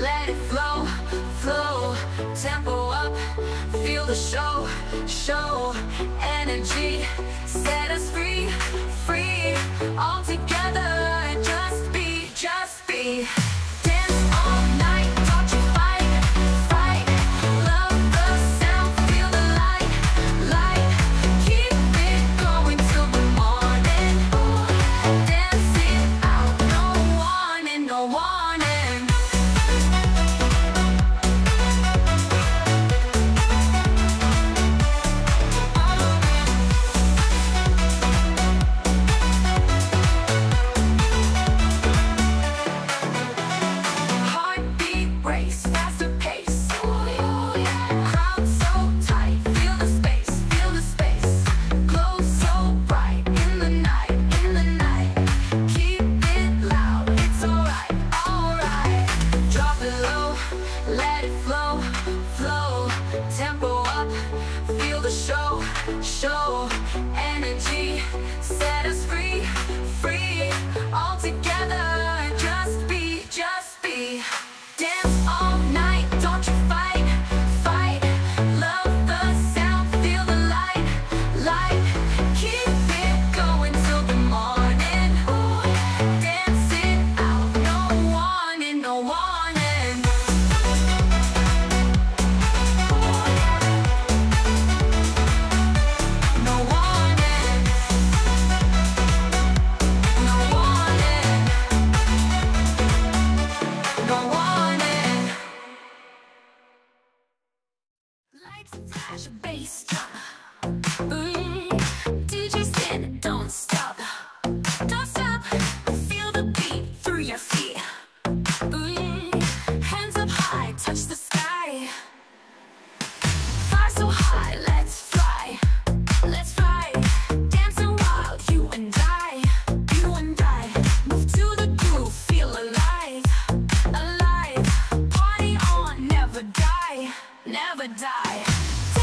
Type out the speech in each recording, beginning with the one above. Let it flow, flow, tempo up, feel the show, show, energy, set us free, free, all together, just be, just be. Show, energy, set us free, free, all together, just be, just be. Dance all night, don't you fight, fight. Love the sound, feel the light, light. Keep it going till the morning. Dance it out, no warning, no warning. Flash, bass, drum. DJ stand, don't stop. Don't stop, feel the beat through your feet. Hands up high, touch the sky. Fly so high, let's fly. Let's fly, dancing wild, you and I. You and I, move to the groove, feel alive. Alive, party on, never die. Never die.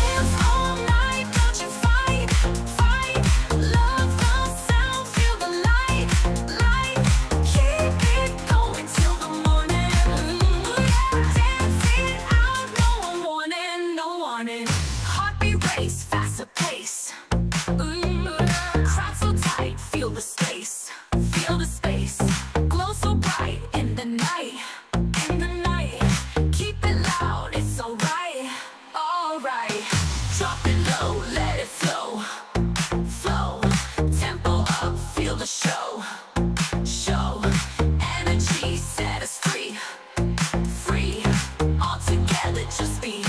Dance all night, don't you fight, fight. Love the sound, feel the light, light. Keep it going till the morning. Yeah. Dance it out, no warning, no warning. Heartbeat race, faster pace. Crowd so tight, feel the space, feel the space. Glow so bright in the night, in the night. Keep it loud, it's alright. Alright, drop it low, let it flow, flow, tempo up, feel the show, show, energy, set us free, free, all together, just be,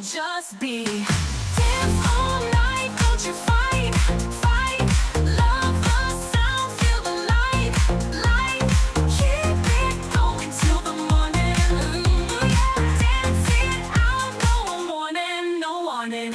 just be. Dance all night, don't you fight, fight, love the sound, feel the light, light, keep it going till the morning, yeah. Dance it out, no warning, no warning.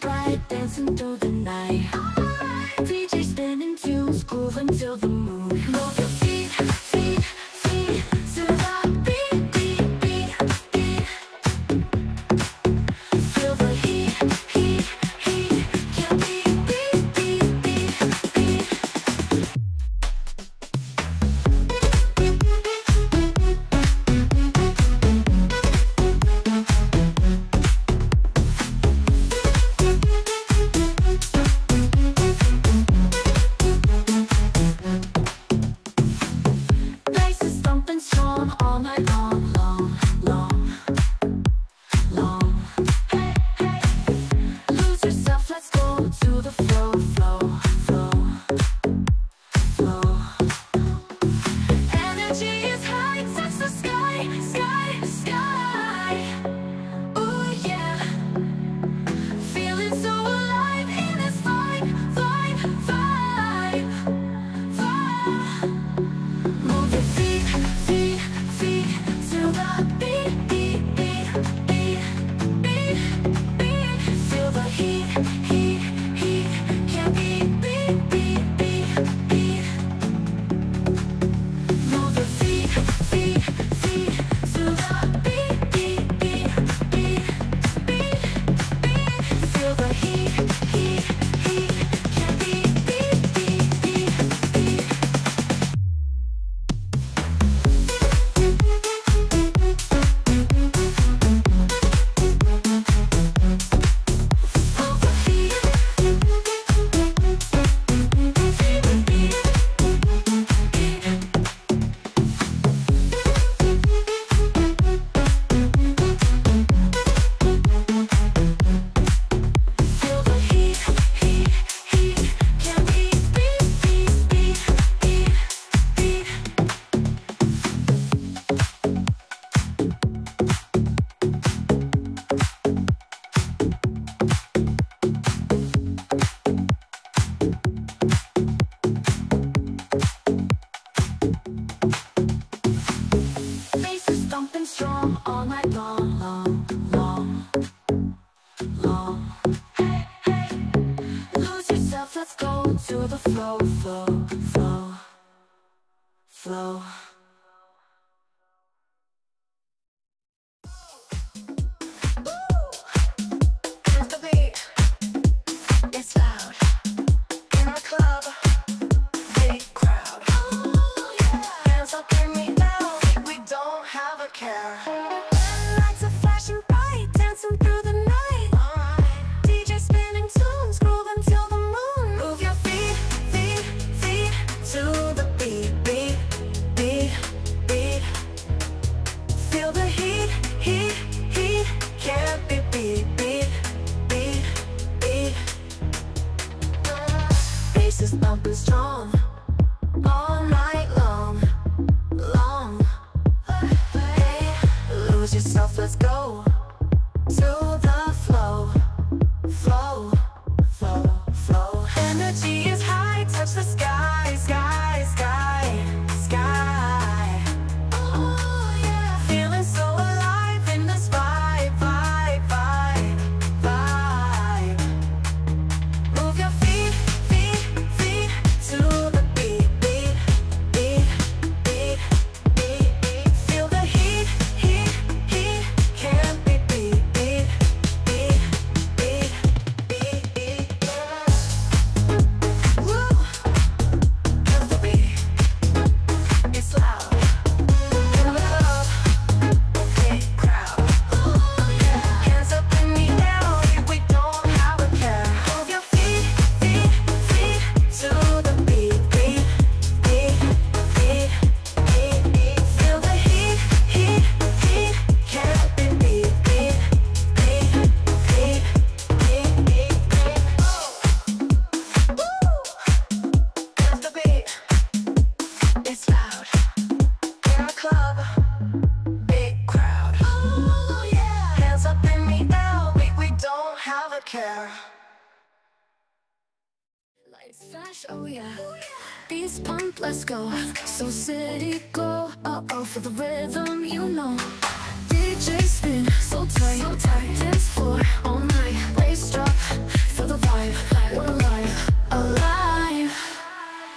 Bright, dancing through the night. DJ spinning tunes, groove until the moon. Move your feet, feet, feet to the beat, beat, beat, beat. Feel the heat, heat, heat. Can be beat, beat, beat, beat, beat. flow. Oh yeah, beats pump, let's go. So city go, oh for the rhythm, you know. DJ spin, so tight, dance floor all night. Bass drop, feel the vibe. We're alive, alive,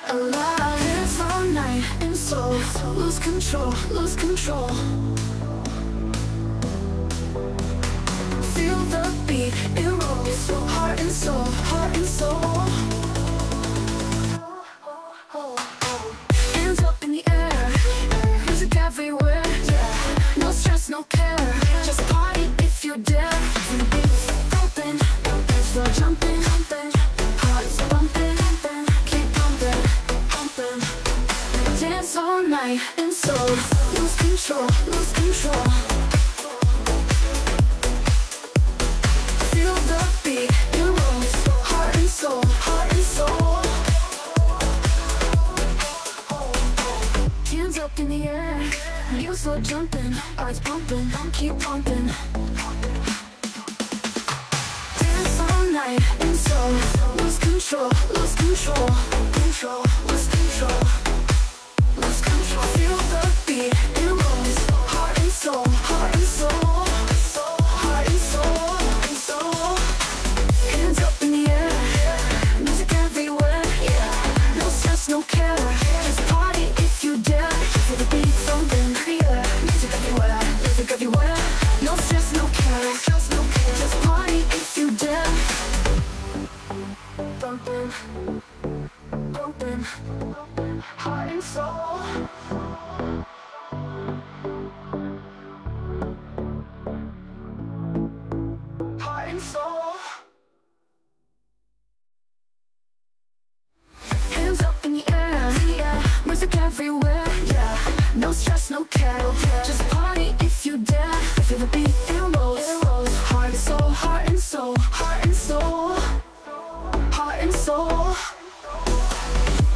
alive. Dance all night and slow, lose control, lose control. Feel the beat, it rolls, heart and soul, heart and soul. No care, just party if you dare. Thumping, so jumping, jumping, hearts bumping, bumping, keep pumping, pumping. Dance all night and so lose control, lose control. Feel the beat, it rolls, heart and soul, heart and soul. Hands up in the air. You so jumping, hearts pumping, keep pumping. Dance all night and so lose control, lose control, control, lose control, lose control. Feel the beat, it rolls, heart and soul, heart and soul, soul, heart and soul, and soul. Hands up in the air, music everywhere. Yeah, no stress, no care. Just party if you dare. Feel the beat from the everywhere, no stress, no care, just no care. Just party if you dare. Bumping, bumping, heart and soul. Heart and soul. Hands up in the air, yeah. Music everywhere, yeah. No stress, no care, just party if you dare. I feel the beat, it rolls, heart and soul, heart and soul, heart and soul, heart and soul.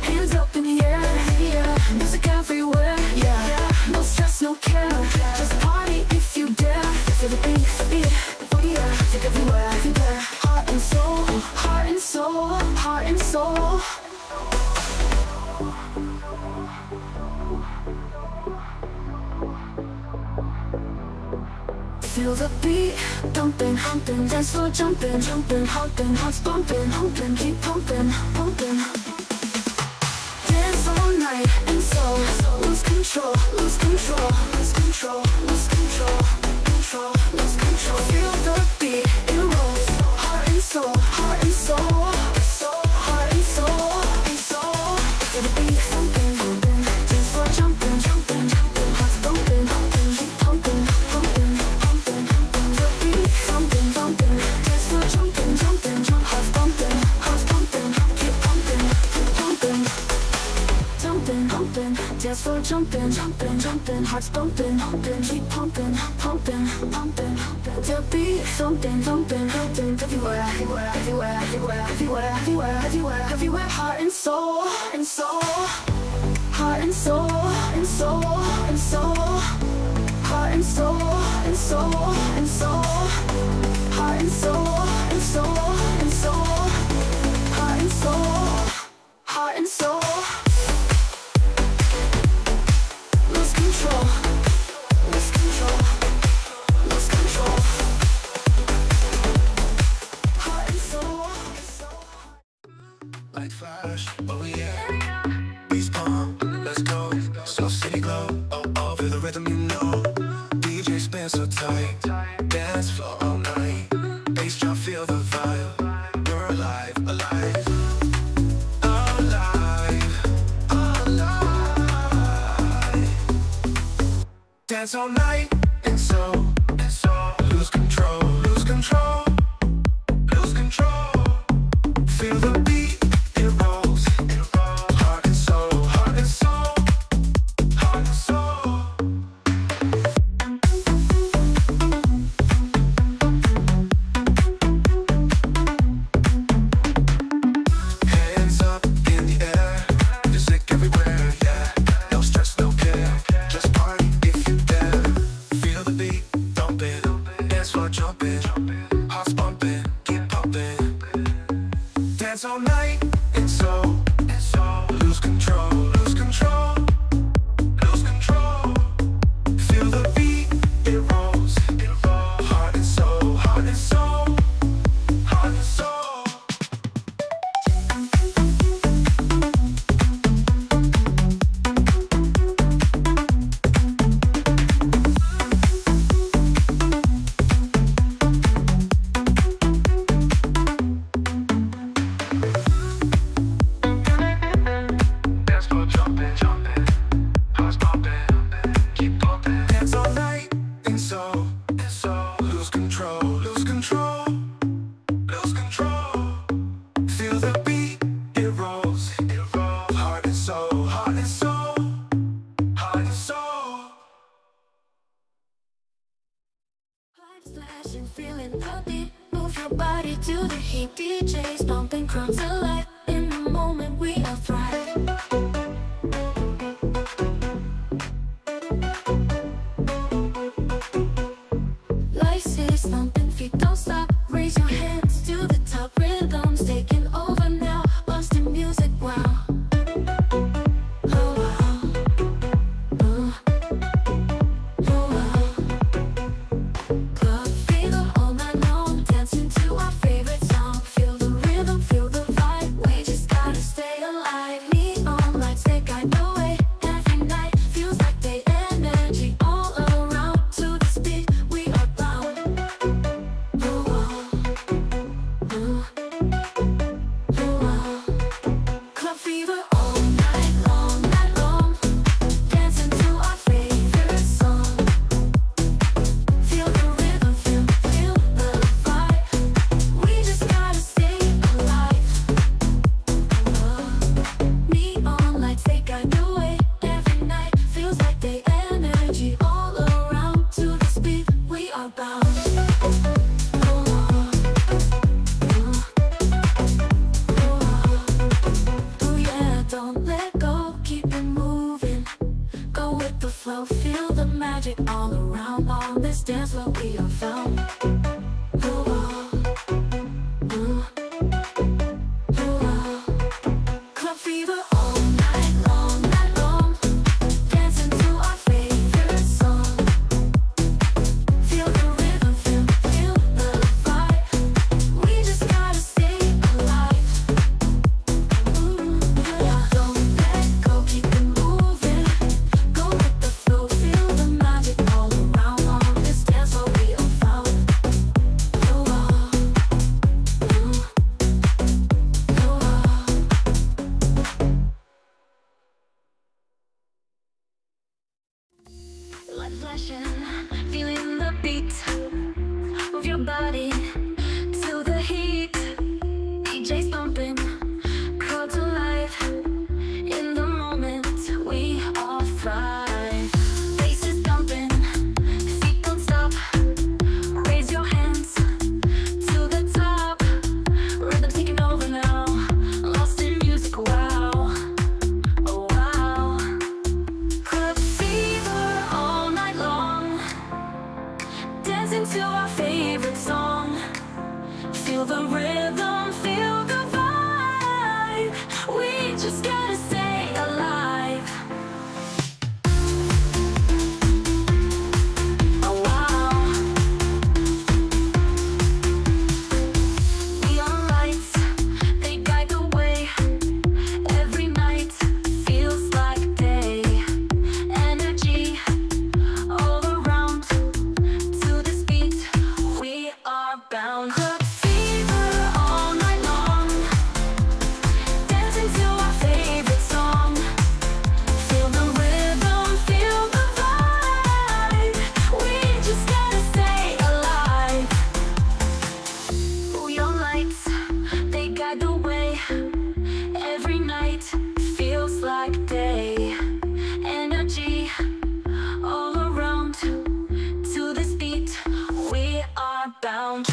Hands up in the air, yeah. Music everywhere, yeah. No stress, no care, just party if you dare. I feel the beat, oh yeah. Take everywhere, everywhere, heart and soul, heart and soul, heart and soul. Feel the beat, thumping, humping, dance floor jumping, jumping, hopping, hearts bumping, humping, keep pumping, pumping. Dance all night and so. control, lose control, lose control, lose control, lose control, lose control. Feel the beat, it rolls, heart and soul, heart and soul, heart and soul, heart and soul. Feel the beat, something moving, just for jumping, jumping, jumping, hearts pumping, pumping, pumping, pumping, pumping, pumping. The beat, something pumping, just for jumping, jumping, jumping, hearts pumping, keep pumping, keep pumping, jumping, pumping. Dance for jumping, jumping, jumping, hearts pumping, pumping, keep pumping, pumping, pumping. There'll be something, something, something everywhere, everywhere, everywhere, everywhere, everywhere, everywhere, everywhere, everywhere. Heart and soul, and soul, heart and soul, and soul, and soul, heart and soul, and soul, and soul, heart and soul, and soul, and soul, heart and soul, heart and soul. Light flash, oh yeah, beats pump, let's go. Soft city glow, oh oh, feel the rhythm you know. DJ spins so tight, dance floor all night. Bass drop, feel the vibe, you're alive, alive. Alive, alive. Dance all night, and so, lose control, lose control, lose control. Feel the beat. session, feeling the beat of your body to the heat. DJ's pumping, called to life. In the moment, we all thrive. Faces thumping, feet don't stop. Raise your hands to the top. Rhythm taking over now. Lost in music, wow. Oh wow. Club fever all night long. Dancing to our favorite song. Feel the rhythm. Just gotta stay alive. Oh wow. Neon lights, they guide the way. Every night feels like day. Energy all around. To this beat, we are bound. Club fever all night long. Dancing to our favorite song. Feel the rhythm, feel the vibe. We just gotta stay alive. Neon lights, they guide the way. Every night feels like day. Energy all around. To this beat, we are bound.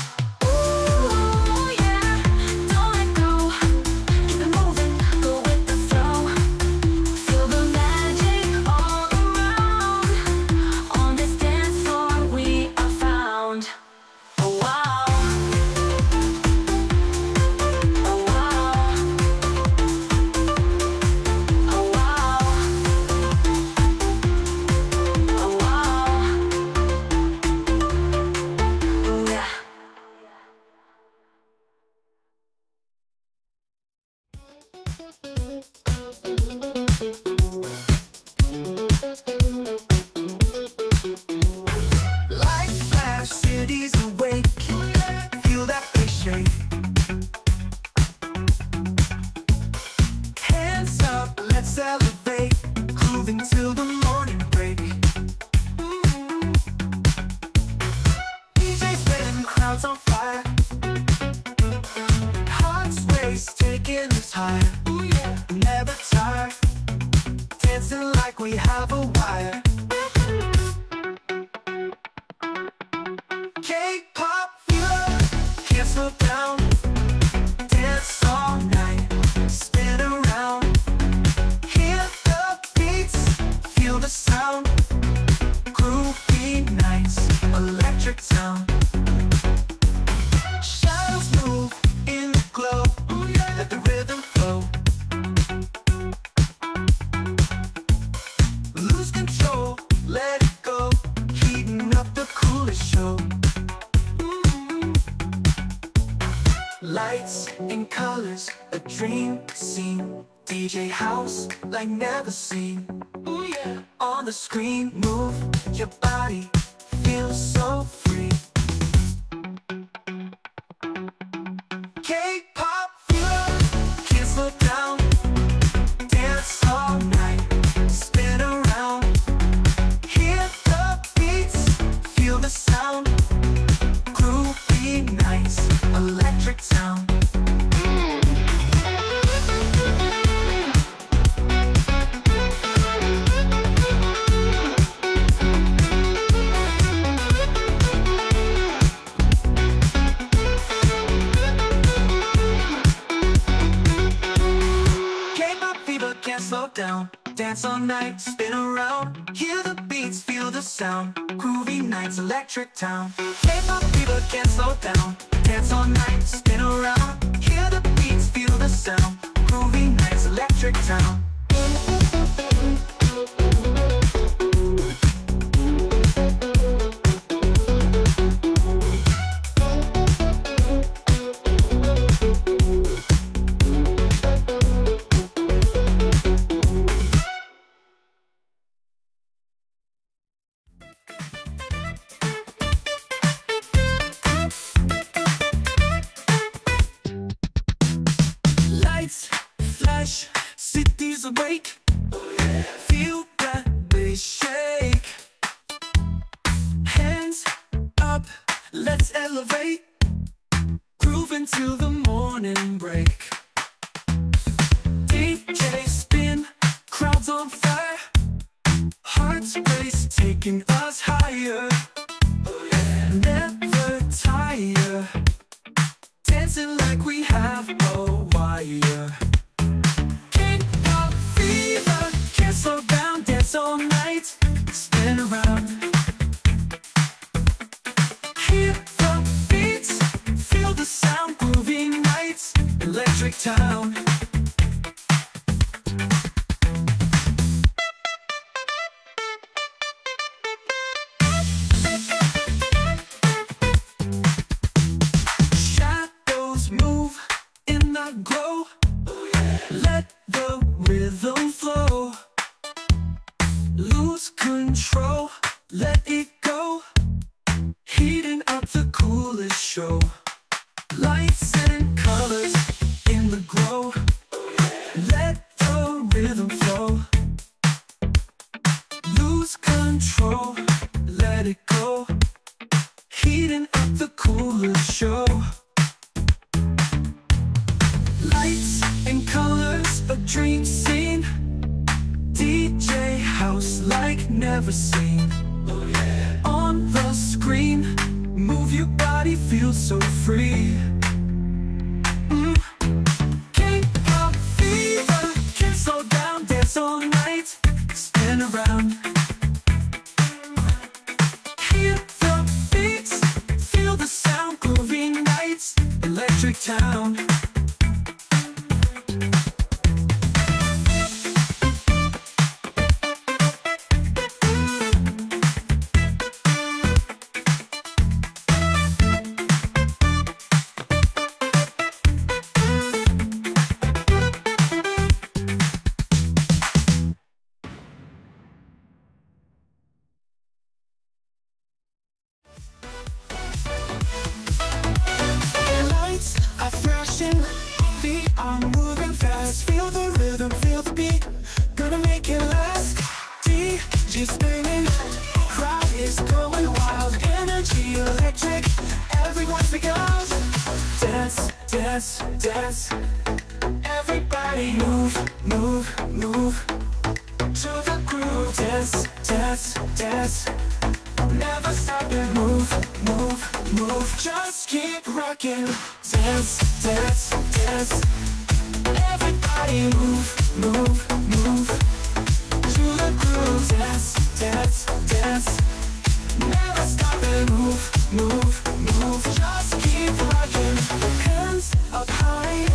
Electric town. K-pop fever, can't slow down. Dance all night, spin around. Hear the beats, feel the sound. Groovy nights, electric town. elevate, groove into the morning break. DJ spin, crowds on fire, hearts race, taking us higher. Never tire, dancing like we have a wire. K-pop fever, can't slow down, dance all night, spin around. Hear the beats, feel the sound, groovy nights, electric town. Glow, let the rhythm flow, lose control, let it go, heating up the coolest show. Lights and colors in the glow, let the rhythm flow, lose control, let it go, heating up the coolest show. Lights and colors, a dream scene, DJ house like never seen. Oh, yeah. On the screen, move your body, feel so free. K-pop fever, can't slow down, dance all night, spin around. Hear the beats, feel the sound, groovy nights, electric town. Feet are moving fast, feel the rhythm, feel the beat, gonna make it last. DJ's spinning, crowd is going wild, energy electric, everyone's because dance, dance, dance. Everybody move, move, move to the groove. Dance, dance, dance. Never stop and move, move, move. Just keep rocking. Dance, dance, dance. Everybody move, move, move to the groove. Dance, dance, dance. Never stop and move, move, move. Just keep rocking. Hands up high,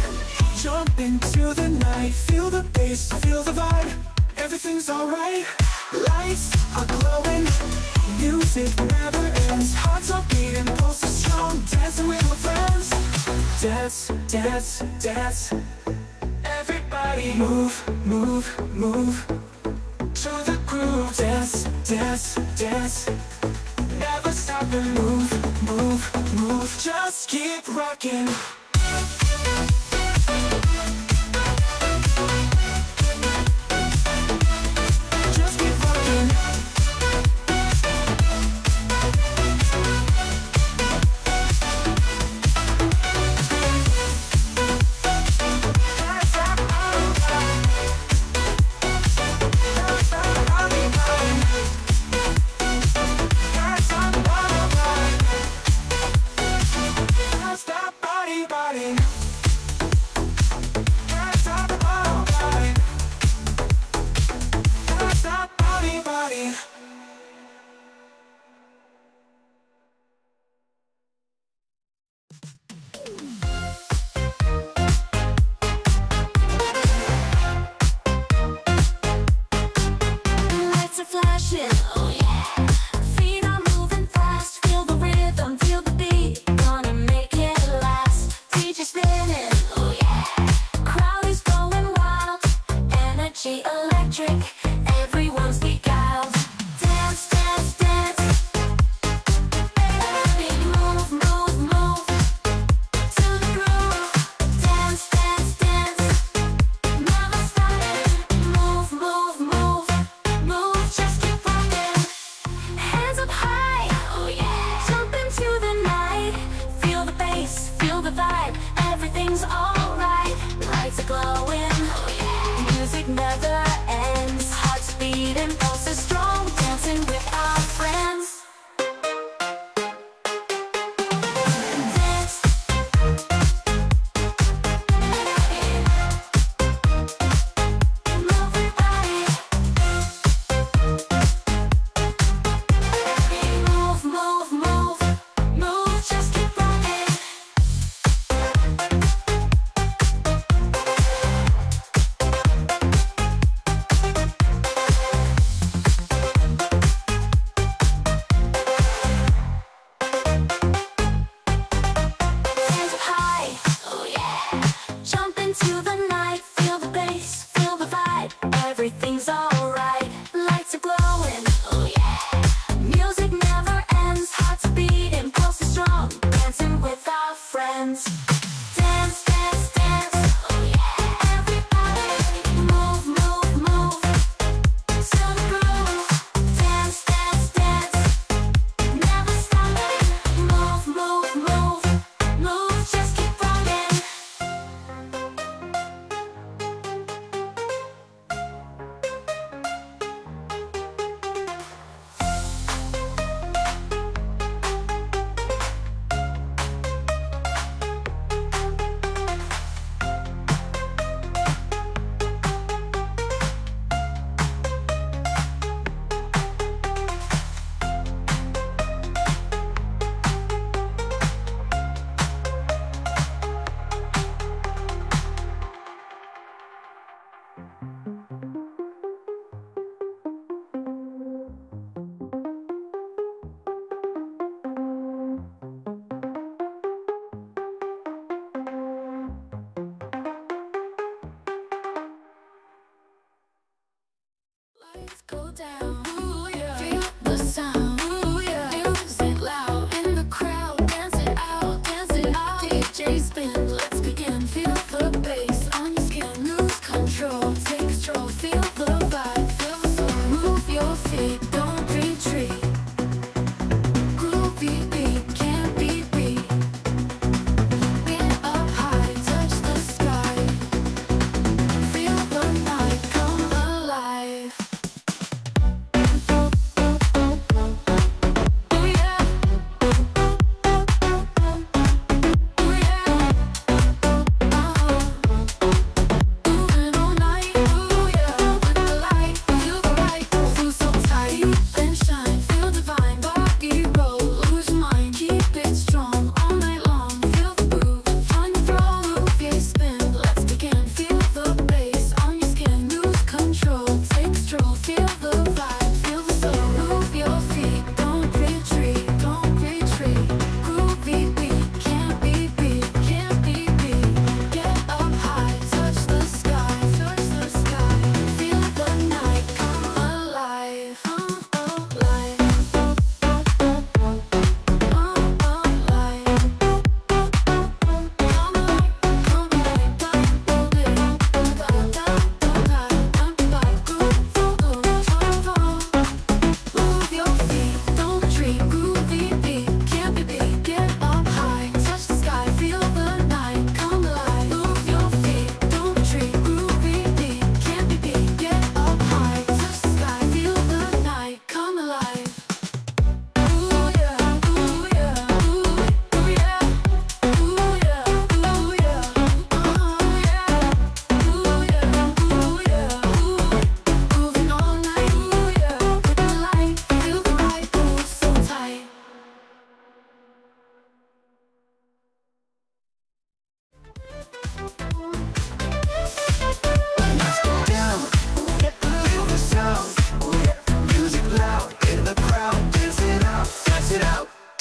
jump into the night. Feel the bass, feel the vibe. Everything's alright. Lights are glowing, music never ends, hearts are beating, pulse is strong, dancing with my friends. Dance, dance, dance. Everybody move, move, move to the groove. Dance, dance, dance. Never stop and move, move, move. Just keep rocking. Just keep rocking.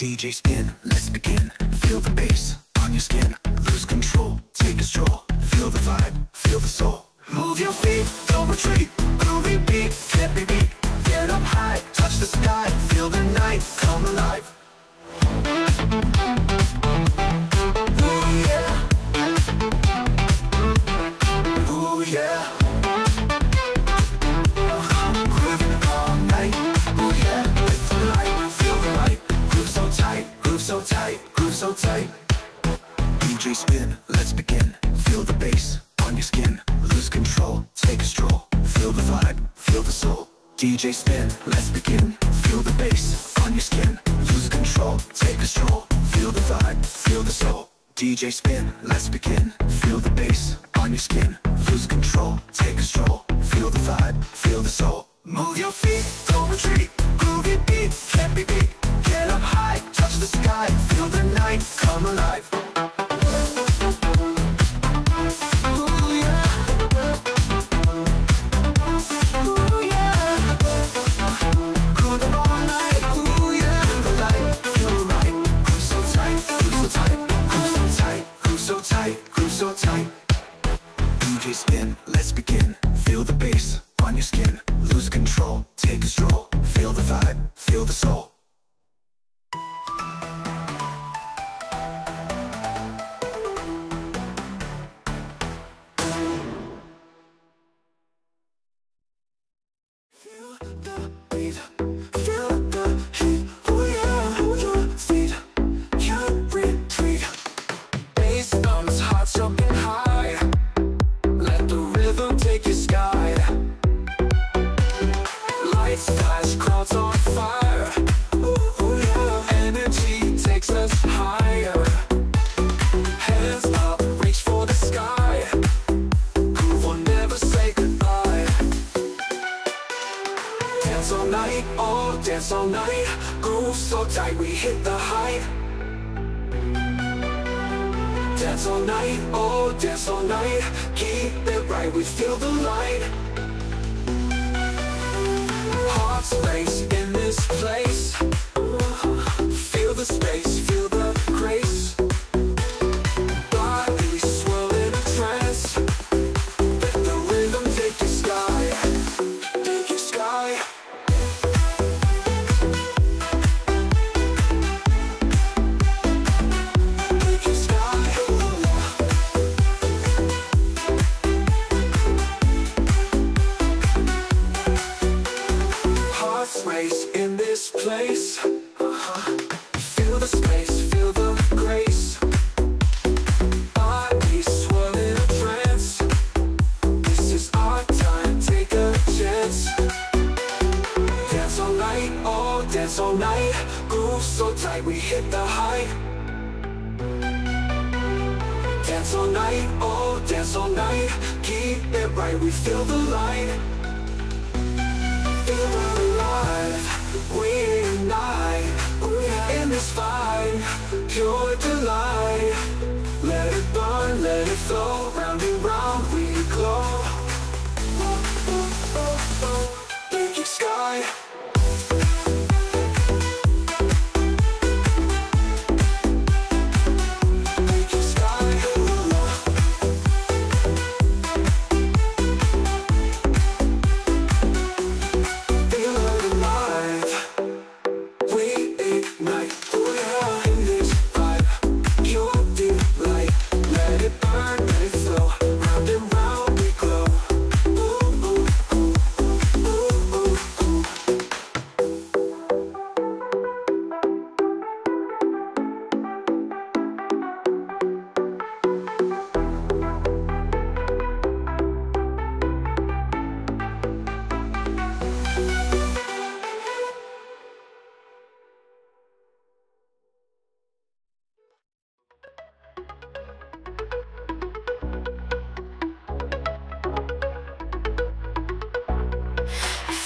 DJ Spin, let's begin. Feel the bass on your skin. Lose control, take a stroll. Feel the vibe, feel the soul. Move your feet, don't retreat. Groovy beat, can't be beat. Get up high, touch the sky. Feel the night, come alive. Ooh yeah. Ooh yeah. So tight, groove so tight. DJ Spin, let's begin. Feel the bass on your skin. Lose control, take a stroll. Feel the vibe, feel the soul. DJ Spin, let's begin. Feel the bass on your skin. Lose control, take a stroll. Feel the vibe, feel the soul. DJ Spin, let's begin. Feel the bass on your skin. Lose control, take a stroll. Feel the vibe, feel the soul. Move your feet, don't retreat. Groovy beat, can't be beat. Get up high, touch the sky, feel the night, come alive. Ooh yeah. Ooh yeah. Groove them all night. Ooh yeah. Feel the light, feel the right. Groove so tight, groove so tight. Groove so tight, groove so tight. Groove so tight. DJ Spin, let's begin. Feel the bass on your skin. Lose control, take a stroll. Feel the vibe, feel the soul. All night, groove so tight, we hit the height. Dance all night, oh dance all night. Keep it right, we feel the light. Hearts race in this place. Feel the space, feel the grace. Body swirl in a trance. Let the rhythm take your sky, take your sky. space in this place. Feel the space, feel the grace. Body swirl in a trance. This is our time, take a chance. Dance all night, oh, dance all night. Groove so tight, we hit the high. Dance all night, oh, dance all night. Keep it right, we feel the light. We're alive, we're in this vibe, pure delight. Let it burn, let it flow, round and round we glow. Ooh, ooh, ooh, ooh. Blinking sky.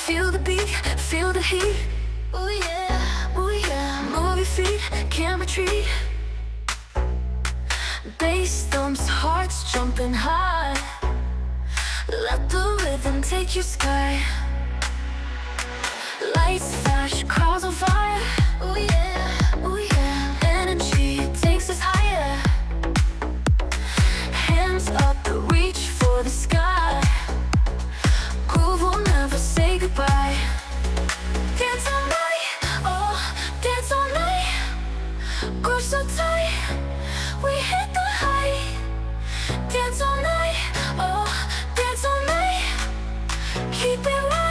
Feel the beat, feel the heat. Ooh yeah, move your feet, chemistry. Bass thumps, hearts jumping high. Let the rhythm take you sky. Lights flash, crowds on fire. Ooh yeah, energy takes us higher. Hands up, reach for the sky. Groove will never say goodbye. Dance all night, oh, dance all night. Groove so tight, we hit the high. Dance all night, oh, dance all night. Keep it right.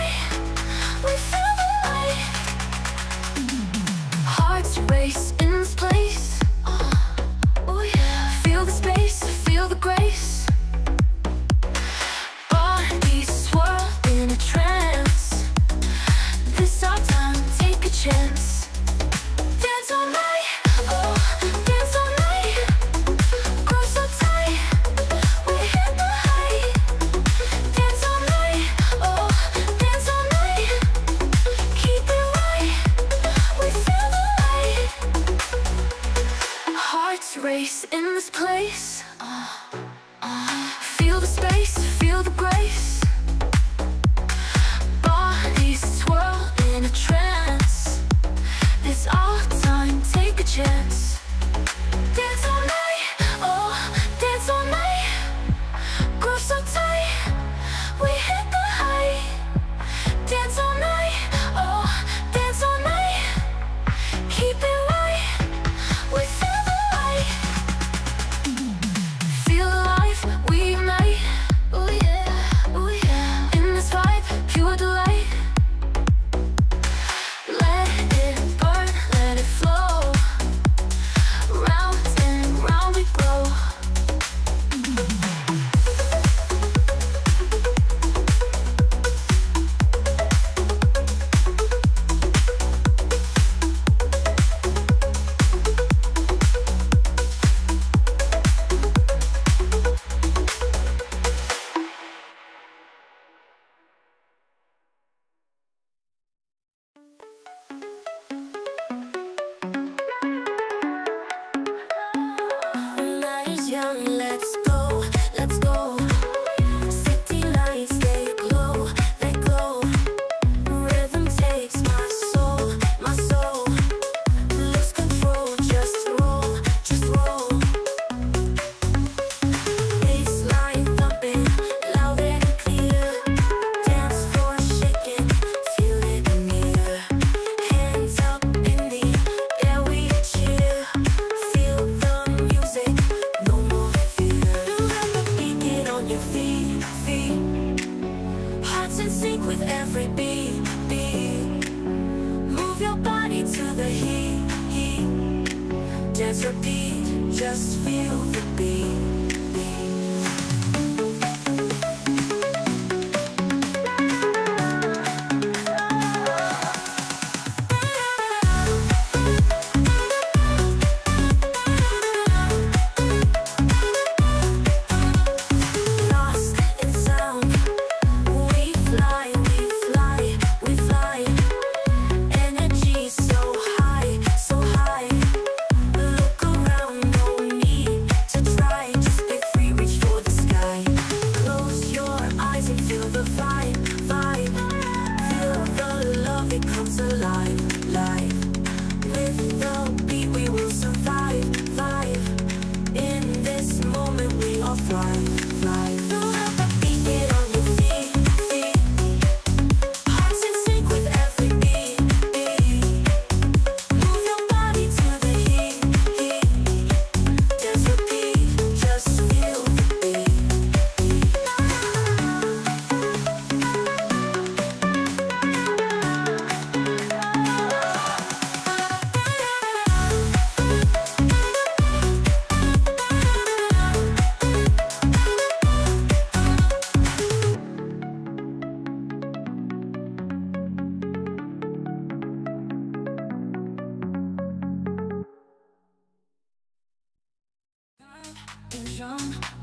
there's a beat, just feel the beat.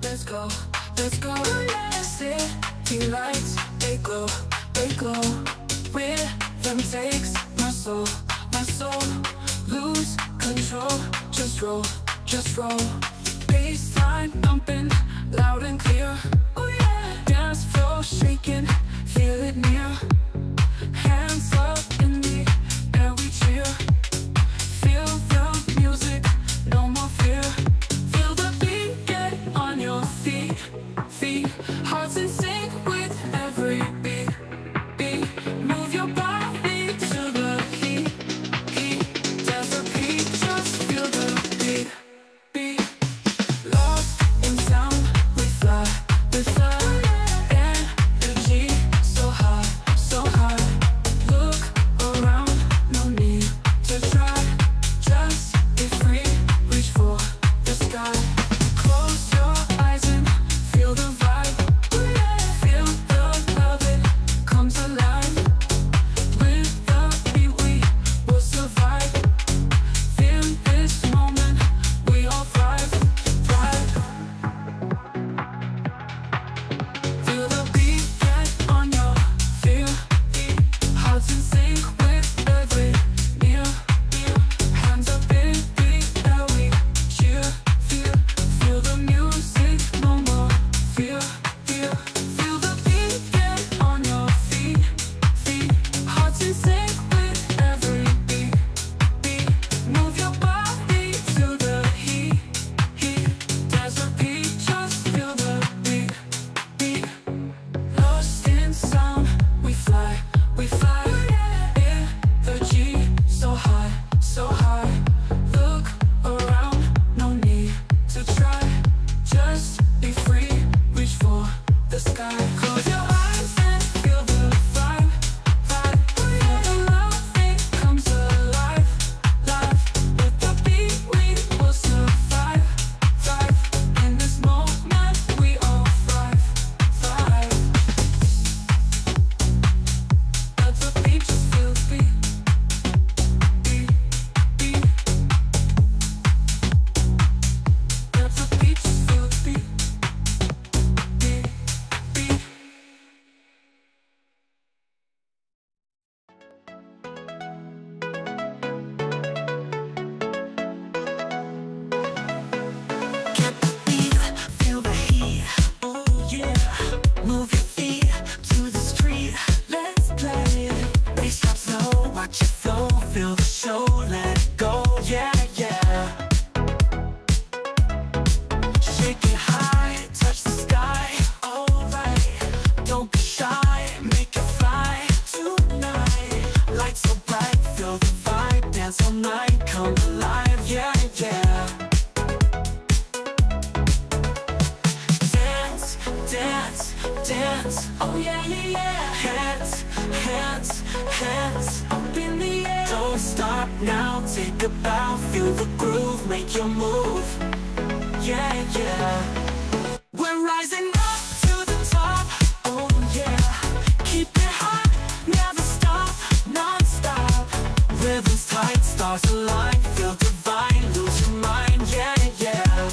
Let's go, let's go. Let's sit, the lights, they glow, they glow. Rhythm takes my soul, lose control. Just roll, just roll. Bassline thumping, loud and clear. Oh yeah, dance floor shaking, feel it near. Hands up in the air, we cheer. Feel the music, no more fear. Feet, hearts in sync with every beat, beat. Move your body to the heat, heat. There's a beat, just feel the beat, beat. Lost in sound, we fly, we fly. Energy so high, so high. Look around, no need to try. Just be free, reach for the sky. Close your eyes and feel the vibe, feel the love, it comes alive. With the beat we will survive. Feel this moment, we all thrive, thrive. Feel the beat, get on your feet. Hearts in sync with every ear. Hands up in the air, we cheer. Feel, feel the music, no more feel, feel, feel the beat, get on your feet, feet. Hearts in sync with every beat, beat. Move your body to the heat, heat. There's a beat, just feel the beat, beat. Lost in sound, we fly, we fly. Energy so high, so high. Look around, no need to try. Just be free, reach for the sky. Close your eyes and feel the vibe, vibe. Feel the love, it comes alive, life. With the beat we will survive, thrive. In this moment we all thrive, thrive. Let the beat, just feel the beat, beat, beat. Let the beat, just feel the beat, beat, beat. Get the beat, feel the heat. Oh yeah, move your feet to the street. Let's play. Bass drop slow, watch it flow. Feel the show, let it go. Yeah. Shake it high, touch the sky. Alright, don't be shy. Make it fly tonight. Lights so bright, feel the vibe. Dance all night, come alive. Yeah. Dance, dance, dance. Oh yeah. Hands, hands, hands up in the air. Don't stop now, take a bow, feel the groove, make your move. Yeah, yeah. We're rising up to the top, oh yeah. Keep it hot, never stop, non-stop. Rhythms tight, stars align, feel divine, lose your mind, yeah, yeah.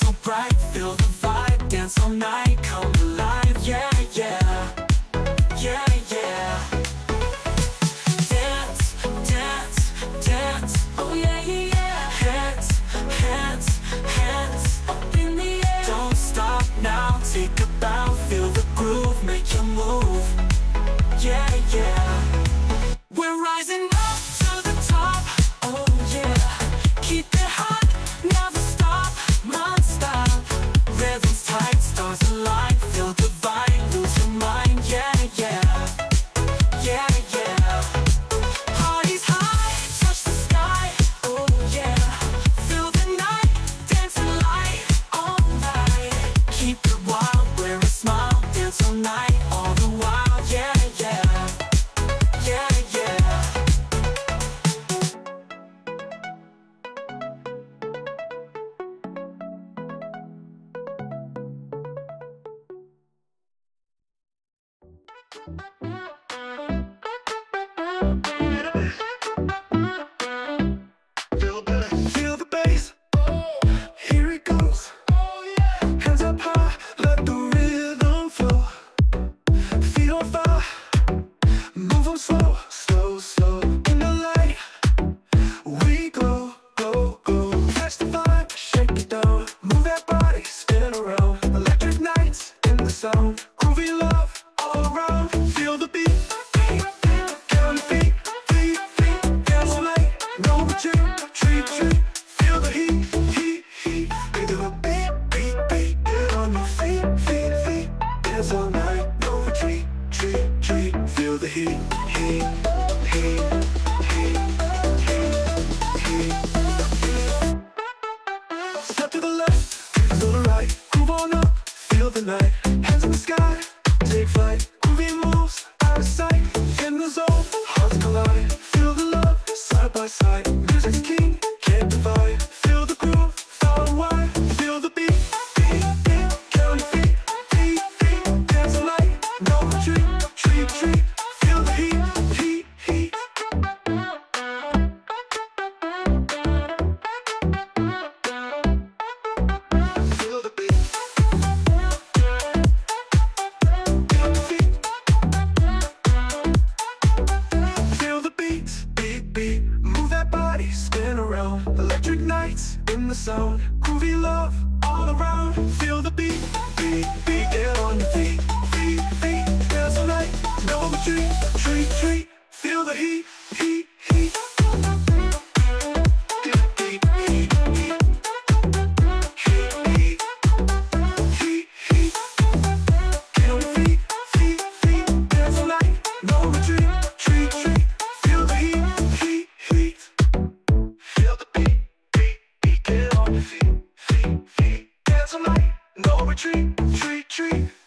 So bright, feel the vibe, dance all night, come alive, yeah, yeah, yeah, yeah. Dance, dance, dance, oh yeah, yeah. Hands, hands, hands, up in the air. Don't stop now, take a bow, feel the groove, make your move, yeah, yeah. We're rising up to the top, oh yeah. Keep it hot, never stop. Rhythms tight, stars align, feel divine, lose your mind, yeah, yeah, yeah, yeah. Party's high, touch the sky, oh yeah. Feel the night, dance and light, all night. Keep it wild, wear a smile, dance all night, all the while, yeah, yeah, yeah, yeah. Feel the bass, oh, here it goes, oh yeah. Hands up high, let the rhythm flow. Feet on fire, move them slow, slow, slow. In the light, we glow, glow, glow. Catch the vibe, shake it down. Move that body, spin around. Electric nights in the sound. Groovy love all around. Feel the beat, count the feet, feet, feet. Dance like no retreat. Feel the heat, heat. We do a beat, beat, beat. Get on your feet, feet, feet. Dance all night, no retreat, treat, treat. Feel the heat, heat, heat, heat, heat, heat. Step to the left, kick to the right. Groove on up, feel the night. Hands in the sky, take flight. Groovy moves, out of sight. In the zone, hearts collide. Feel the love, side by side. Music's king. Feel the groove, feel the wine, feel the beat, beat, beat, count your feet, feet, feet, dance all night, no retreat, treat, treat, feel the heat, heat, heat. Feel the beat, count your feet, feel the beats, beat, beat, move that body, spin around. Electric nights in the sound, groovy love all around. Feel the beat, beat, beat. Get on your feet, feet, feet. Dance all night, no retreat, treat, treat. Feel the heat, heat, heat. Treat, treat,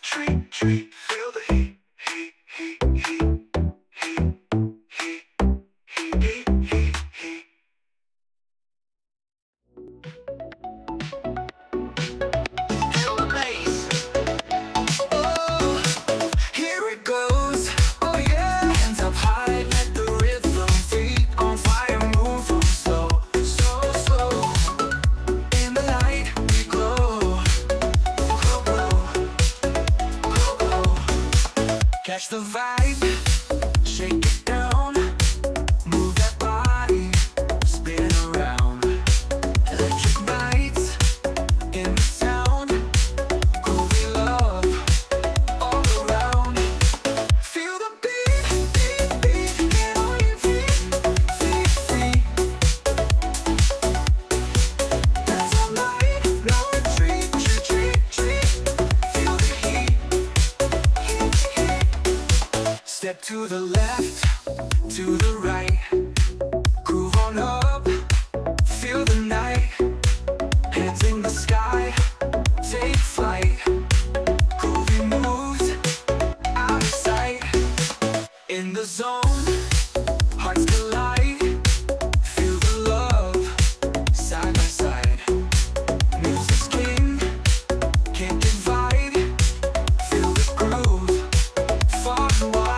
treat, treat, treat. Feel the heat, heat, heat, heat, heat, heat, heat, heat, heat, heat. Feel the bass. Oh, here it goes. Oh yeah. Hands up high, let the rhythm. Feet on fire, move them slow, so slow. In the light, we glow. Catch the vibe, shake it down, move that body, spin around. Electric bites in the sound, groovy love all around. Feel the beat, beat, beat. Get on your feet, feet, feet. That's all night, no retreat, treat, treat, treat. Feel the heat, heat, heat. Step to the left, to the right, groove on up, feel the night, hands in the sky, take flight, groovy moves, out of sight, in the zone, hearts collide, feel the love, side by side, music's king, can't divide, feel the groove, far and wide.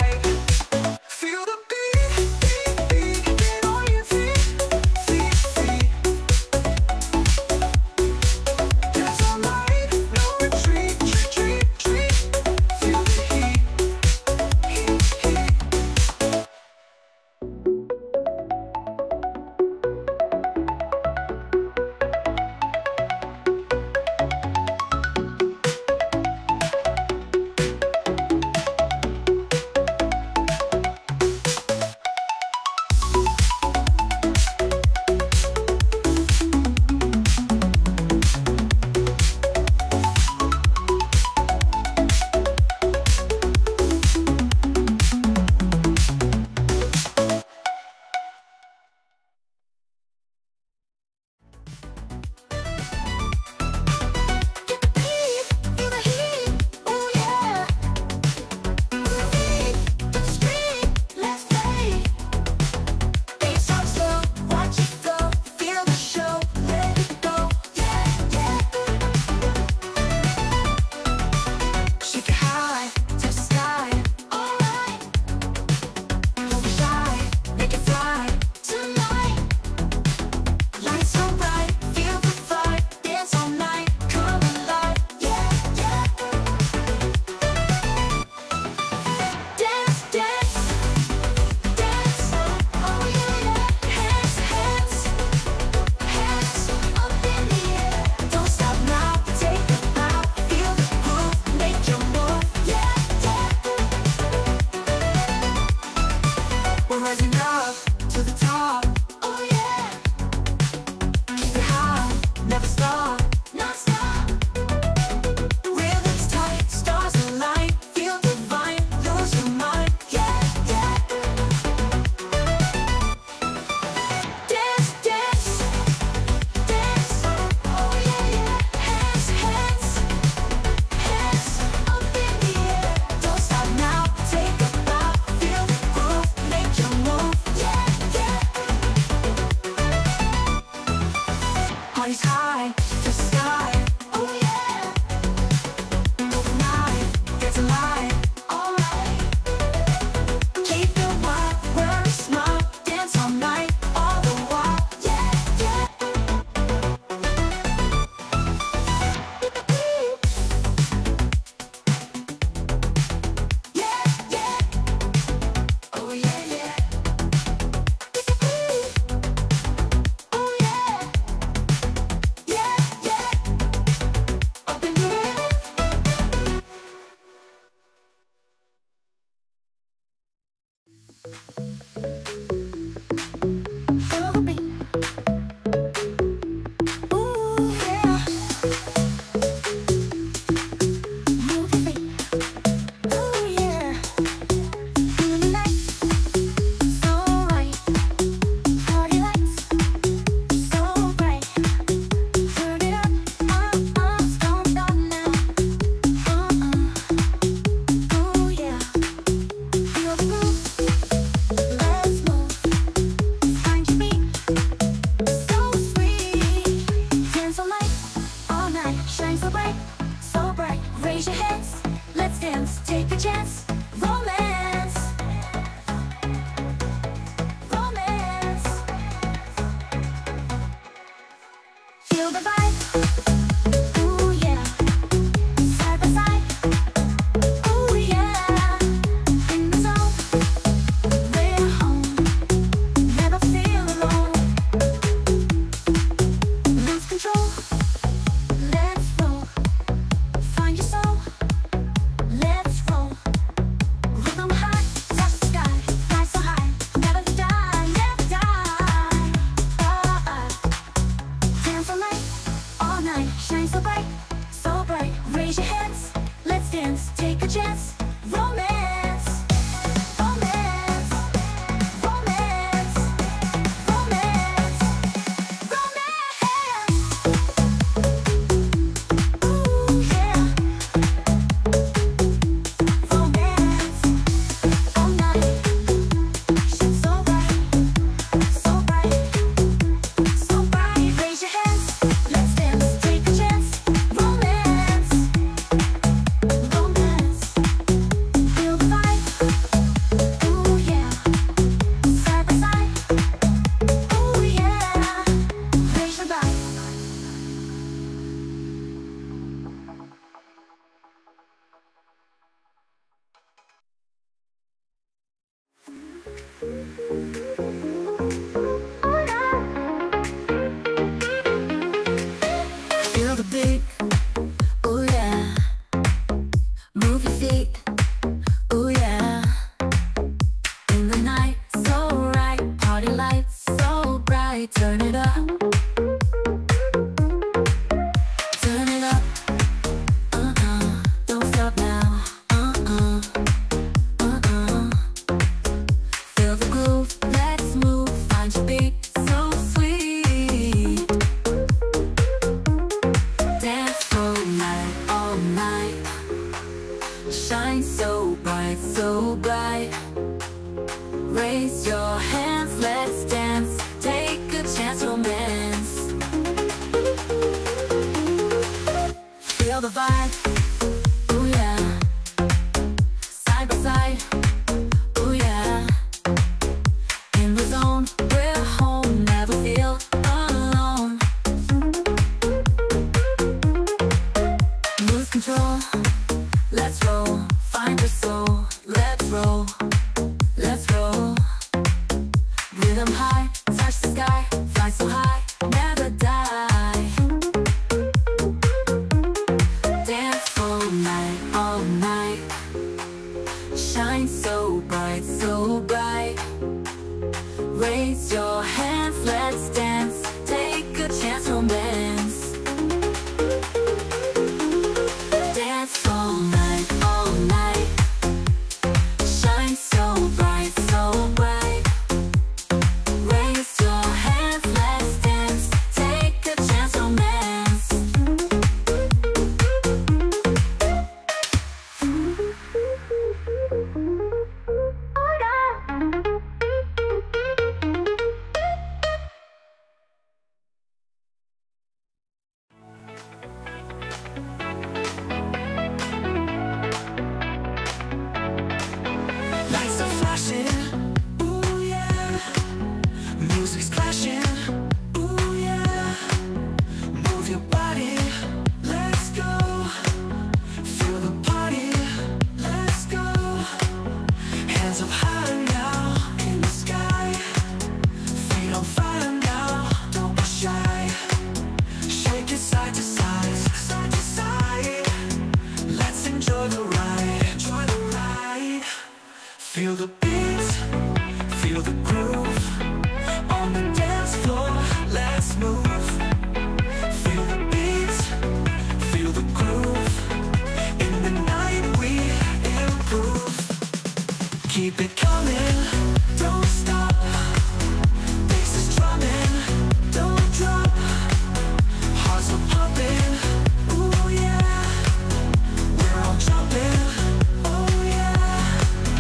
it's so bright. Raise your hands, let's dance. Take a chance, romance. Feel the vibe. Let's roll, find your soul. Let's roll, let's roll. Rhythm high, touch the sky. Fly so high, never die. Dance all night Shine so bright Raise your hands, let's dance Take a chance, romance Feel the beats, feel the groove on the dance floor. Let's move. Feel the beats, feel the groove. In the night we improve. Keep it coming, don't stop. Bass is drumming, don't drop. Hearts are pumping, ooh yeah. We're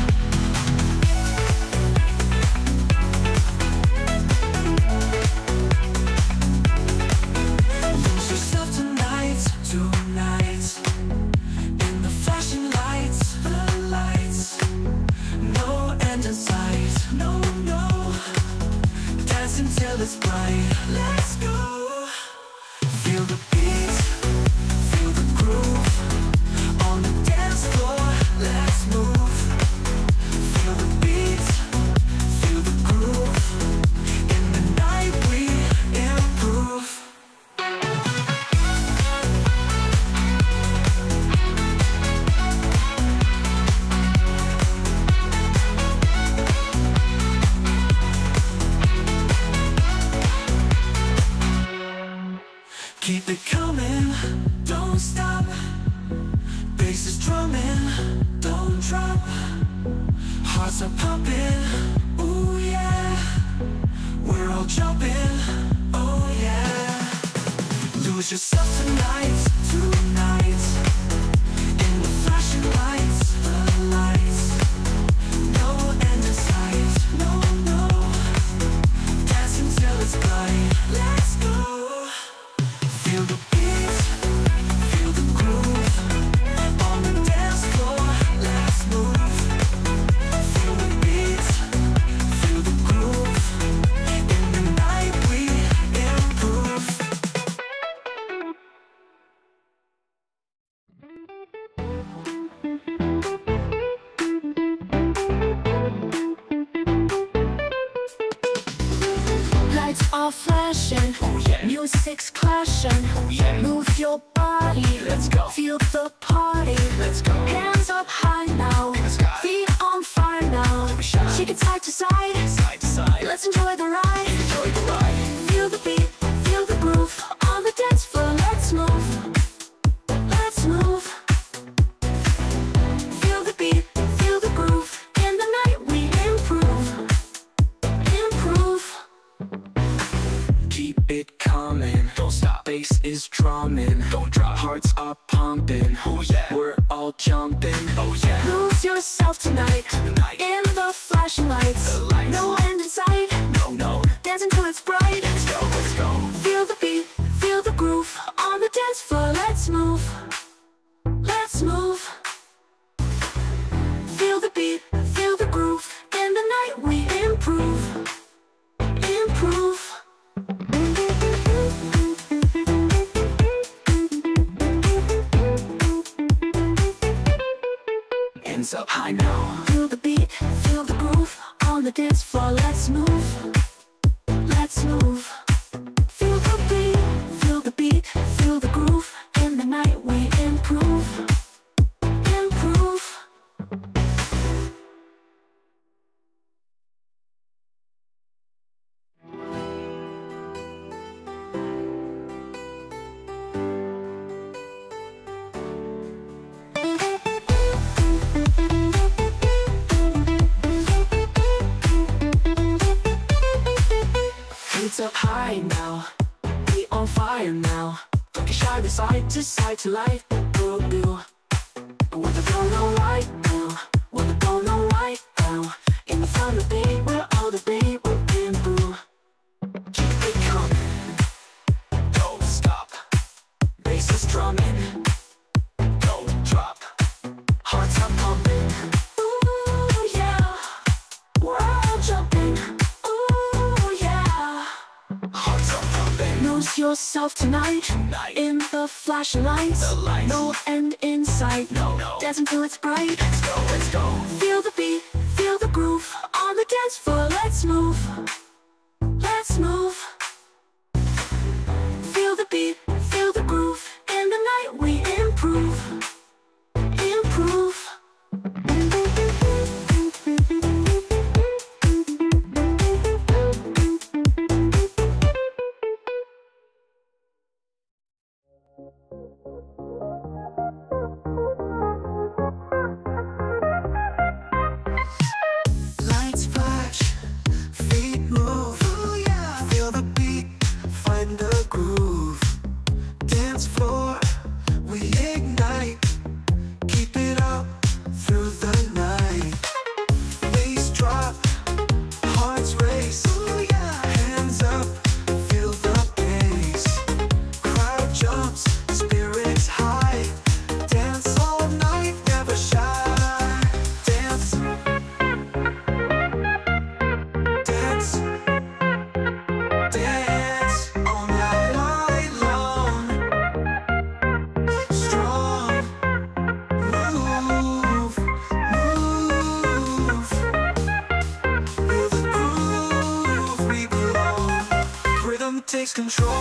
all jumping. Until it's bright, let's go. Feel the beat, feel the groove on the dance floor. Let's move. Feel the beat, feel the groove. In the night we improve. Keep it coming, don't stop. Bass is drumming, don't drop. Hearts are pumping, ooh yeah. We're all jumping, oh yeah. Lose yourself tonight, tonight. In the flashing lights, the lights. No end in sight, no, no. Dancing till it's bright, let's go. Feel the beats, feel the groove on the dance floor. Let's move. Feel the beats, feel the groove. In the night we improve. Lights are flashing, oh yeah. Music's clashing, oh yeah. Move your body, let's go. Feel the party, let's go. Hands up high now, feet on fire now. Shake it side to side, side to side. Let's enjoy the ride, enjoy the ride. Feel the beat, feel the groove on the dance floor. Let's move, let's move. Feel the beat, feel the groove. In the night we improve, improve. Keep it coming, don't stop. Bass is drumming, don't drop. Hearts are pumping, oh yeah. We're all jumping, oh yeah. Lose yourself tonight. night, in the flashing lights, no end in sight, no, dance until it's bright, let's go, feel the beat, feel the groove, on the dance floor, let's move, feel the beat, feel the groove, in the night we improve, Hands up high now. Feel the beat, feel the groove. On the dance floor, let's move. Let's move. Feel the beat, feel the beat, feel the groove. In the night we improve. Improve. Hands up high now, we on fire now. Don't be shy, be side to side to life. With the don't know right now, with the don't know right now. In the front of the beat, we're all the beat, we're in blue. Keep it coming, don't stop. Bass is drumming, don't drop. Hearts are pumping, ooh yeah. We're all jumping. Lose yourself tonight, in the flashing lights, no end in sight, dance until it's bright, let's go, feel the beat, feel the groove, on the dance floor, let's move, feel the beat, feel the groove, in the night we improve, takes control.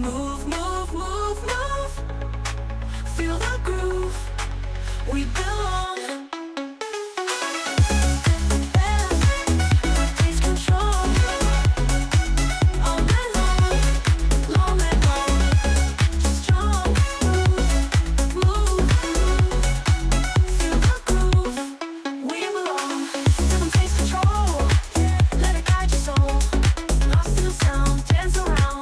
Move, move, move, move. Feel the groove. We belong. Face control. All night long. Long and long. Strong. Move, move, move. Feel the groove. We belong. Rhythm, face control. Let it guide your soul. Lost in the sound. Dance around.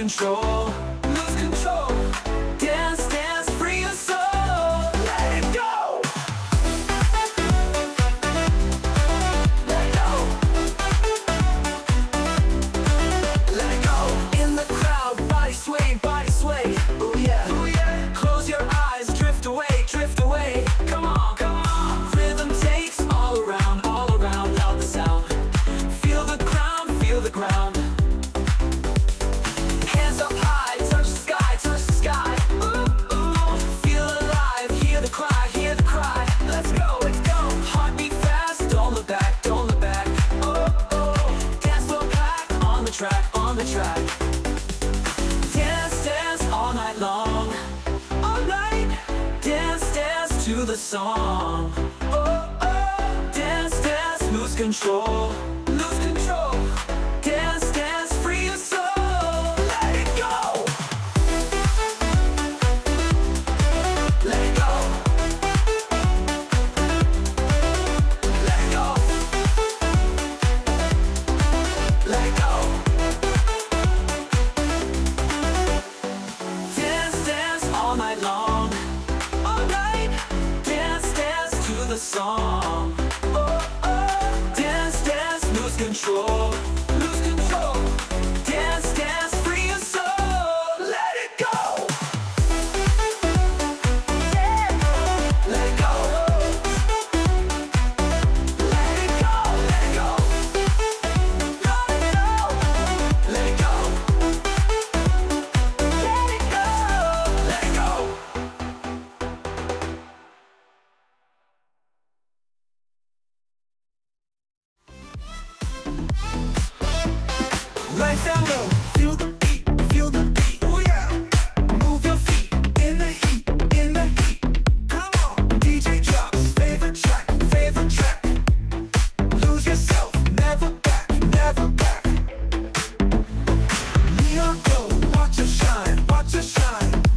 control, lose control. Dance, dance, free your soul. Let it go. Let it go. Let it go. In the crowd, body sway, body sway. Ooh yeah, ooh yeah. Close your eyes, drift away, drift away. Come on, come on. Rhythm takes all around, loud the sound. Feel the ground, feel the ground. On the track, dance, dance all night long, all night. Dance, dance to the song. Oh, oh. Dance, dance, lose control, lose control. Dance, dance, free your soul. Let it go. Let it go. Let it go. Let it go. The song. Oh, oh. Dance, dance, lose control, lose control. Dance, dance, free your soul. Let it go. Yeah. Let it go. Let it go. Let it go. Let it go. Let it go. Let it go. Let it go. Right down low, feel the beat, oh yeah. Move your feet, in the heat, come on. DJ drops, favorite track, lose yourself, never back. Neon glow, watch it shine,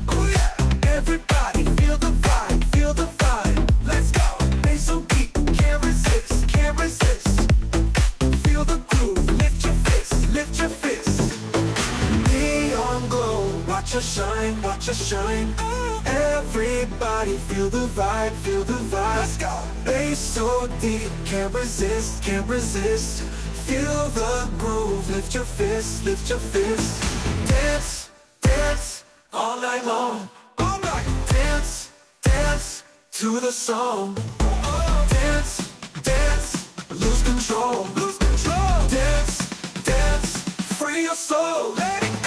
oh yeah. Everybody feel the vibe, let's go. Bass so deep, can't resist, feel the groove, lift your fist. Neon glow, watch us shine, watch us shine. Everybody feel the vibe. Let's go. Bass so deep, can't resist, can't resist. Feel the groove, lift your fist, lift your fist. Dance, dance, all night long, all night. Dance, dance, to the song. Dance, dance, lose control, lose control. Dance, dance, free your soul, let it go.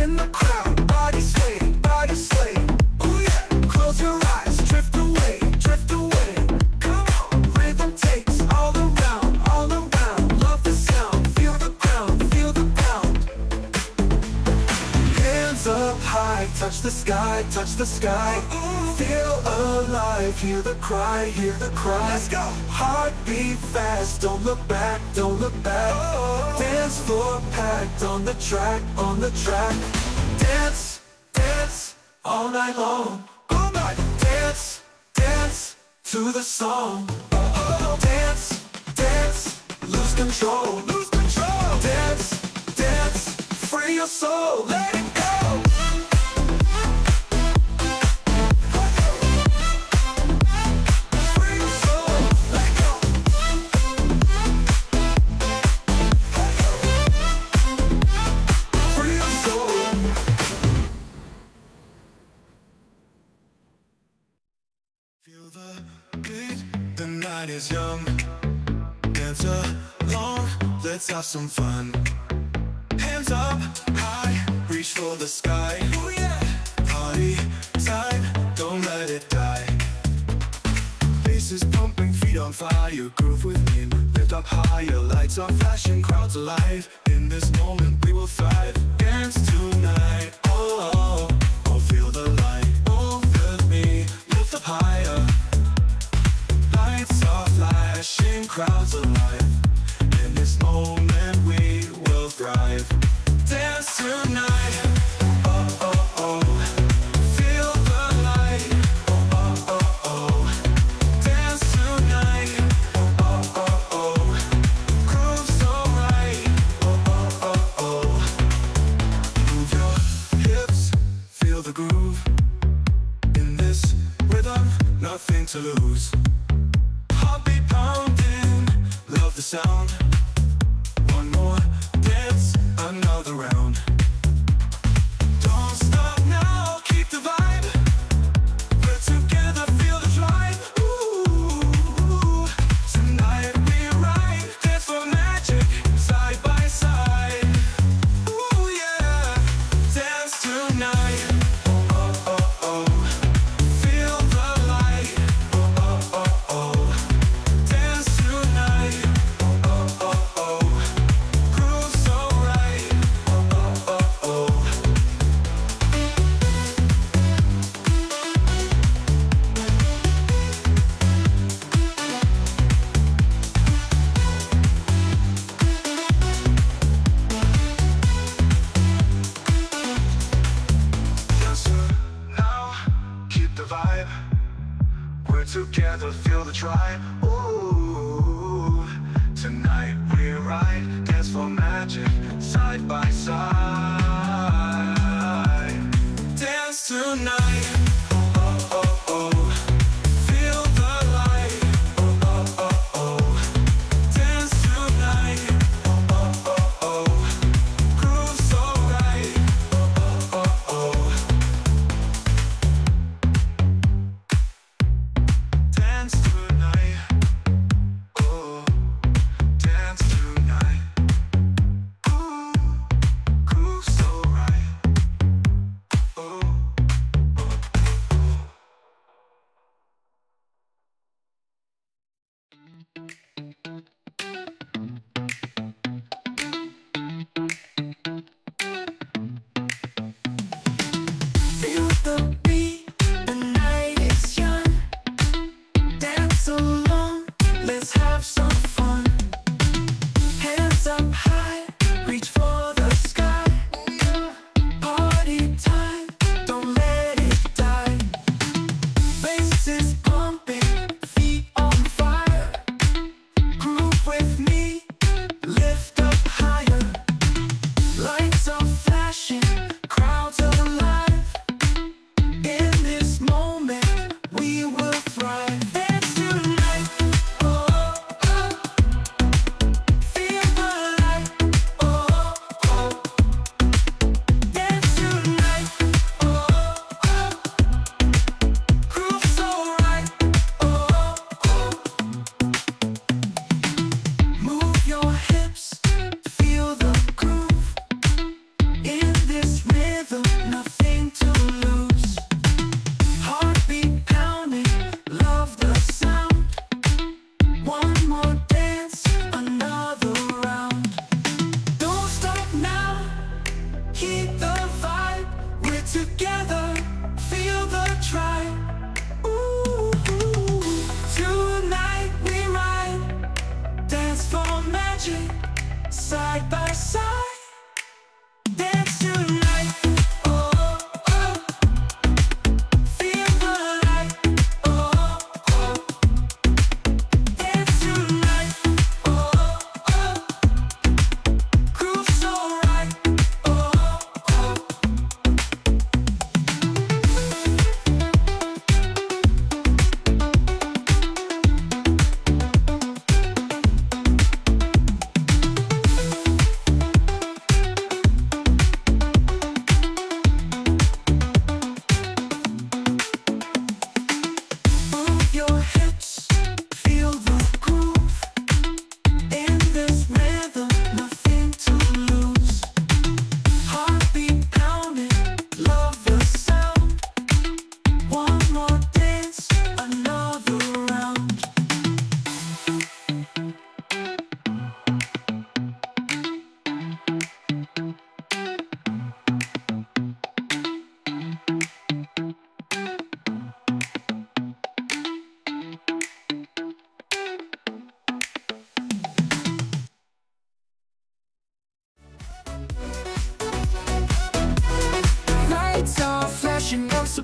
In the crowd, body sway, oh yeah. Close your eyes, drift away, come on. Rhythm takes all around, love the sound. Up high, touch the sky, ooh, ooh. Feel alive, hear the cry, let's go. Heartbeat fast, don't look back, oh, oh. Dance floor packed, on the track, dance, dance, all night long, all night. Dance, dance, to the song, oh, oh. Dance, dance, lose control, dance, dance, free your soul, let it go. Feel the beat, the night is young. Dance along, let's have some fun. Hands up high, reach for the sky. Oh yeah! Party time, don't let it die. Bass is pumping, feet on fire, groove with me. Lift up higher, lights are flashing, crowds alive. In this moment we will thrive. Dance tonight, oh, oh, oh. Feel the light over me, lift up higher. Lights are flashing, crowds alive. In this moment we will thrive. Dance tonight. to lose. Heartbeat pounding, love the sound. One more dance, another round. Don't stop now, keep the vibe. We're together, feel the drive. Ooh, tonight we ride, dance for magic, side by side. Ooh yeah, dance tonight. We're together, feel the tribe. Ooh, tonight we ride, dance for magic, side by side. Dance tonight. Side by side.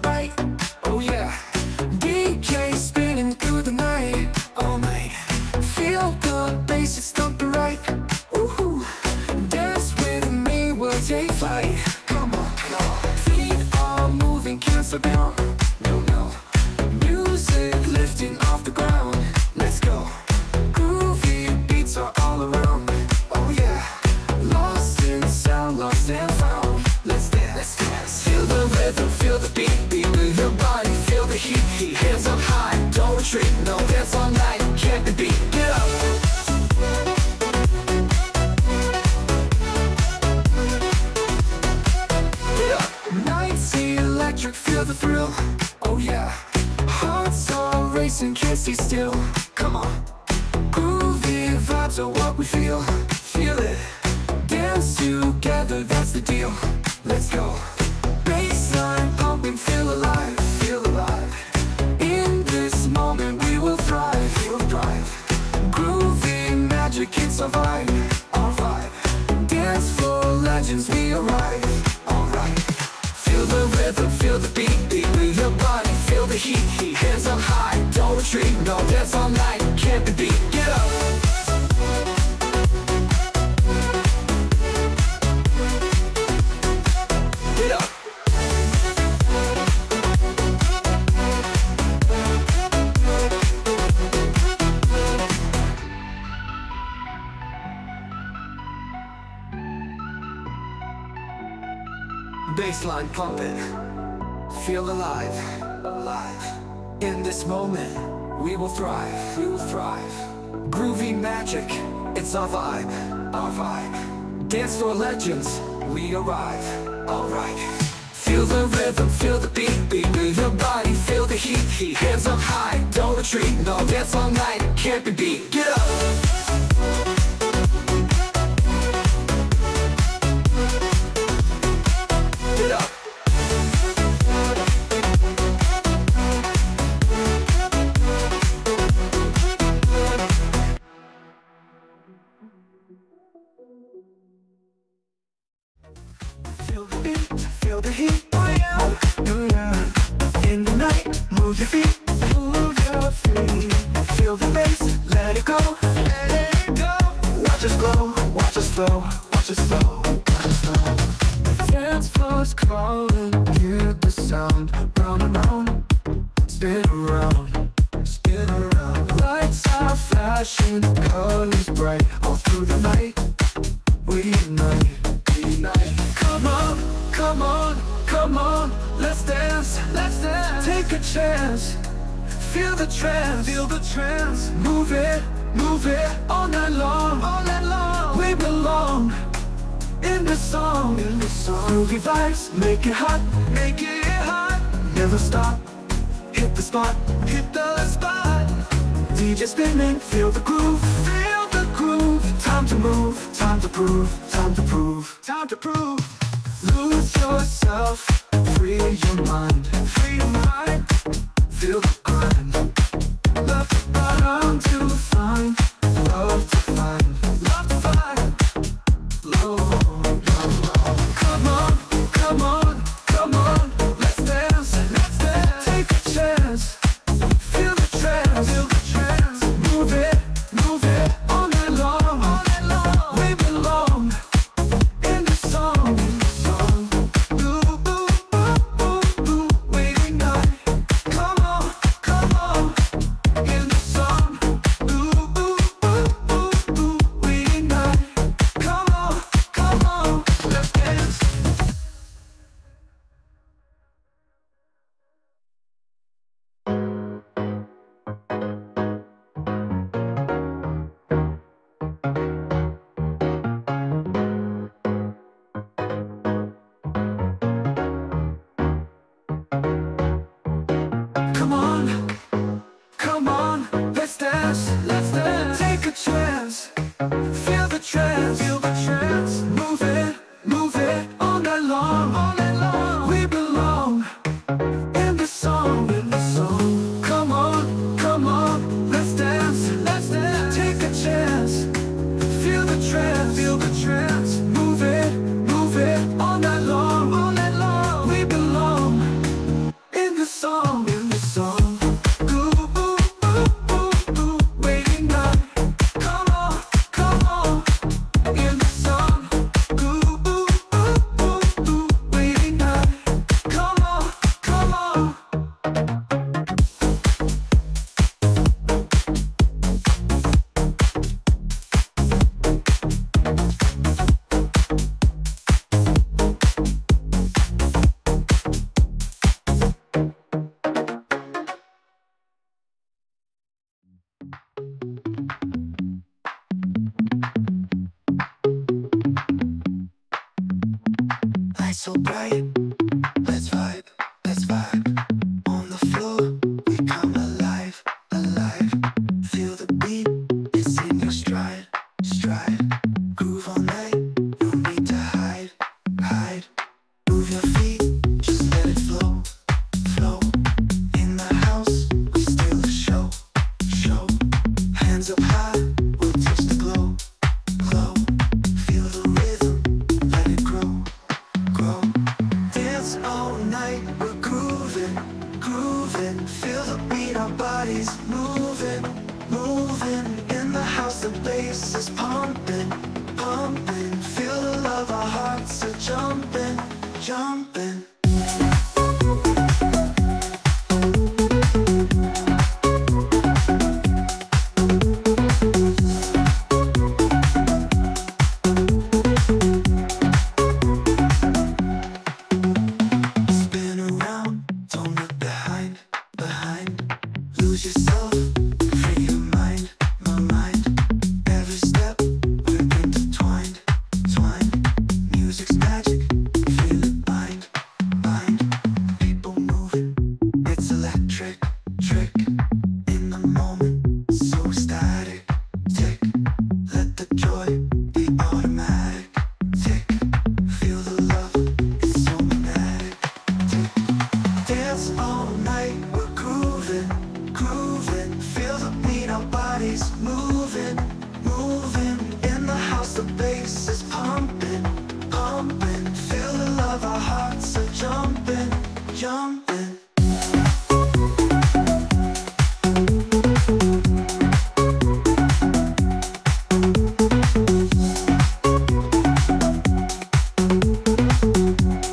Bite. Oh yeah, DK spinning through the night, all night. Feel the bass, it's thumping right. Woohoo! Dance with me, we'll take flight. Come on, come on. Feet are moving, can't slow down. No, no. Music lifted. the thrill, oh yeah. Hearts are racing, can't stay still, come on. Groovy vibes are what we feel, feel it. Dance together, that's the deal, let's go. Baseline pumping, feel alive, feel alive. In this moment we will thrive, we'll thrive. Groovy magic, it's our vibe, our vibe. Dance floor legends, we arrive, alright. Feel the rhythm, feel the beat, beat with your body, feel the heat, heat. Hands up high, don't retreat, no, dance all night, can't be beat, get up. Get up. Baseline pumping, feel alive, alive. In this moment, we will thrive, we will thrive. Groovy magic, it's our vibe, our vibe. Dance floor legends, we arrive, alright. Feel the rhythm, feel the beat, beat with your body, feel the heat, heat. Hands up high, don't retreat, no, dance all night, can't be beat, get up. Feel the heat, oh yeah. In the night, move your feet, move your feet. Feel the bass, let it go, let it go. Watch us glow, watch us flow, watch us flow, watch us flow. Dance floor's calling, hear the sound. Round and round, spin around, spin around. Lights are flashing, colors bright. All through the night, we unite. Come on, come on, come on, let's dance, let's dance. Take a chance, feel the trance, feel the trance. Move it, all night long, all night long. We belong in this song, in this song. Groovy vibes, make it hot, make it hot. Never stop, hit the spot, hit the spot. DJ spinning, feel the groove, feel the groove. Time to move, time to prove, time to prove, time to prove. Lose yourself, free your mind, free your mind. Feel the grind, love the bottom to find, love to find, love to find. Low, low, low. Come on, come on, come on, let's dance, let's dance. Take a chance, feel the trance, feel the trance. Move it, all night long. Let's dance, take a chance, feel the trance, feel the trance. Move it, all night long, we belong in this song, come on, let's dance, take a chance, feel the trance, move it, all night long, we belong in this song, in this song. So bright, let's vibe, let's vibe. jumping. Spin around, don't look behind. Lose yourself, free your mind, my mind. Every step, we're intertwined, twined. Music's magic, feel it bind. People moving, it's electric, trick. In the moment, so static, tick. Let the joy be automatic, tick. Feel the love, it's so magnetic, tick. Dance all night, we're grooving.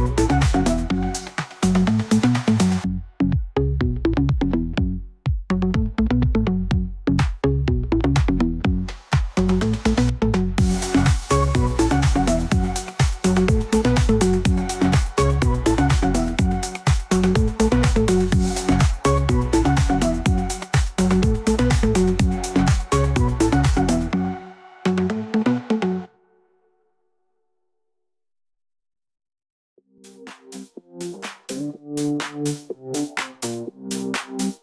Feel the beat, our bodies moving. In the house, the bass is pumping.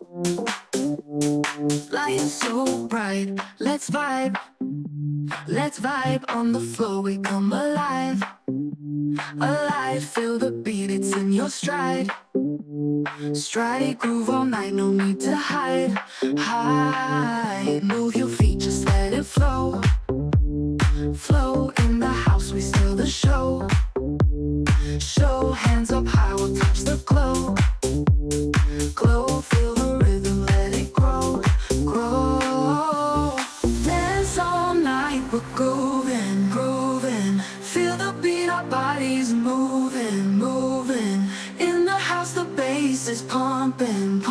Feel the love, our hearts are jumping. Lighting so bright, let's vibe on the floor, we come alive. Feel the beat, it's in your stride, groove all night, no need to hide. Move your feet, just let it flow. In the house, we steal the show. Hands up high, we'll touch the glow. Feel the rhythm, let it grow. Dance all night, we're grooving. Feel the beat, our bodies moving. In the house, the bass is pumping.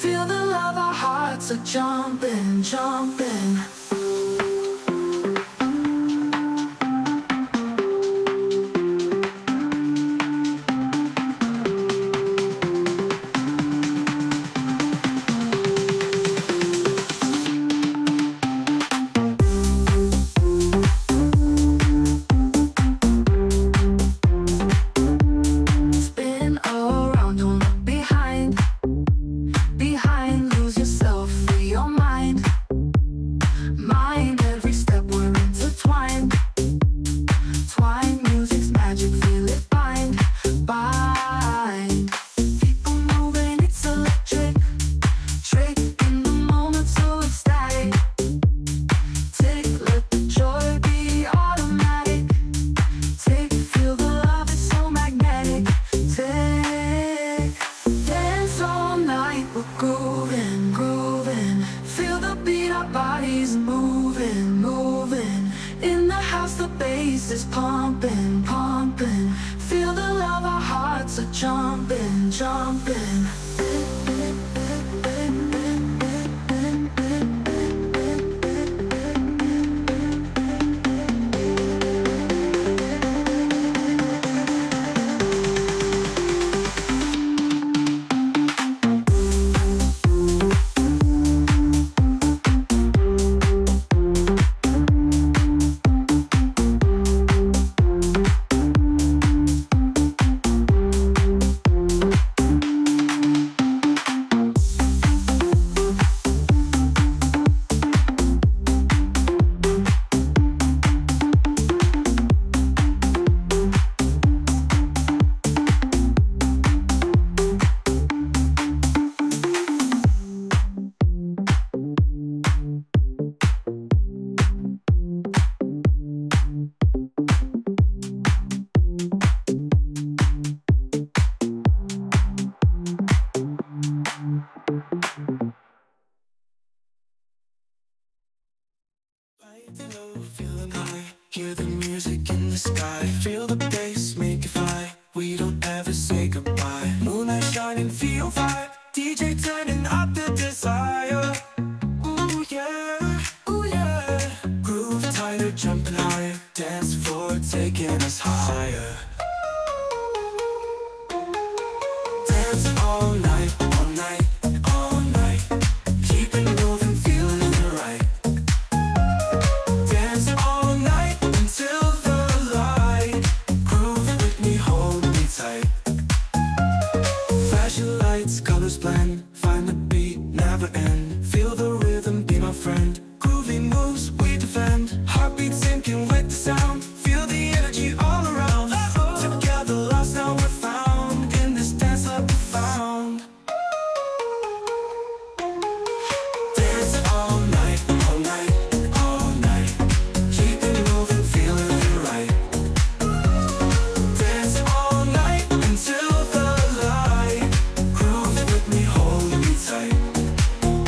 Feel the love, our hearts are jumping. Grooving, feel the beat, our bodies moving. In the house, the bass is pumping. Feel the love, our hearts are jumping. Feel the music in the sky. Feel the bass. higher. Dance all night, all night, all night. Keep it moving, feeling it right. Dance all night until the light. Groove with me, hold me tight. Flashing lights, colors blend. Find the beat, never end. Feel the rhythm, be my friend. Groovy moves, we defend. Heartbeat sinking with the sound. Feel the energy all around. Together, lost, now we're found. In this dance, love profound. Dance all night, all night, all night. Keep it moving, feeling it right.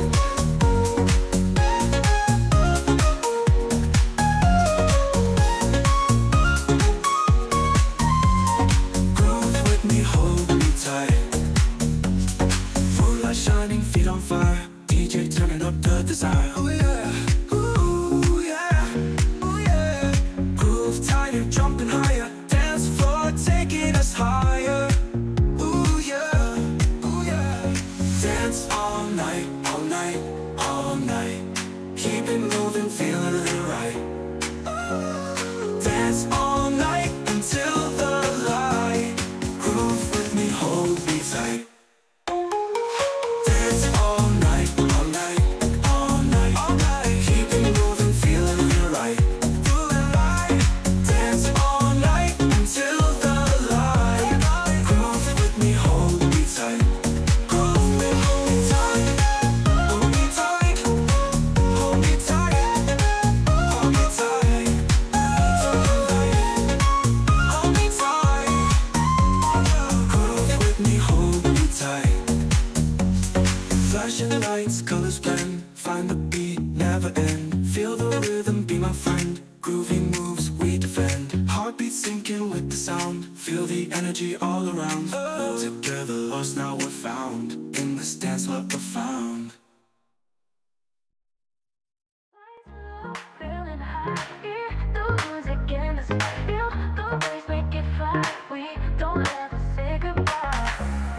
Dance all night until the light. Groove with me, hold me tight. Shining, feet on fire. DJ turning up the desire. Oh yeah, ooh yeah, ooh yeah. Groove tighter, jumping higher. Dance floor taking us higher. Ooh yeah. Dance all night, all night, all night. Keep it moving, feeling it right. Dance all night until the light. Groove with me, hold me tight. Flashing lights, colors blend. Find the beat, never end. Feel the rhythm, be my friend. Groovy moves, we defend. Heartbeat sinking with the sound. Feel the energy all around. Together, lost, now we're found. In this dance, love profound. Feeling high, hear the music in the sky. Feel the waves make it fly. We don't ever say goodbye.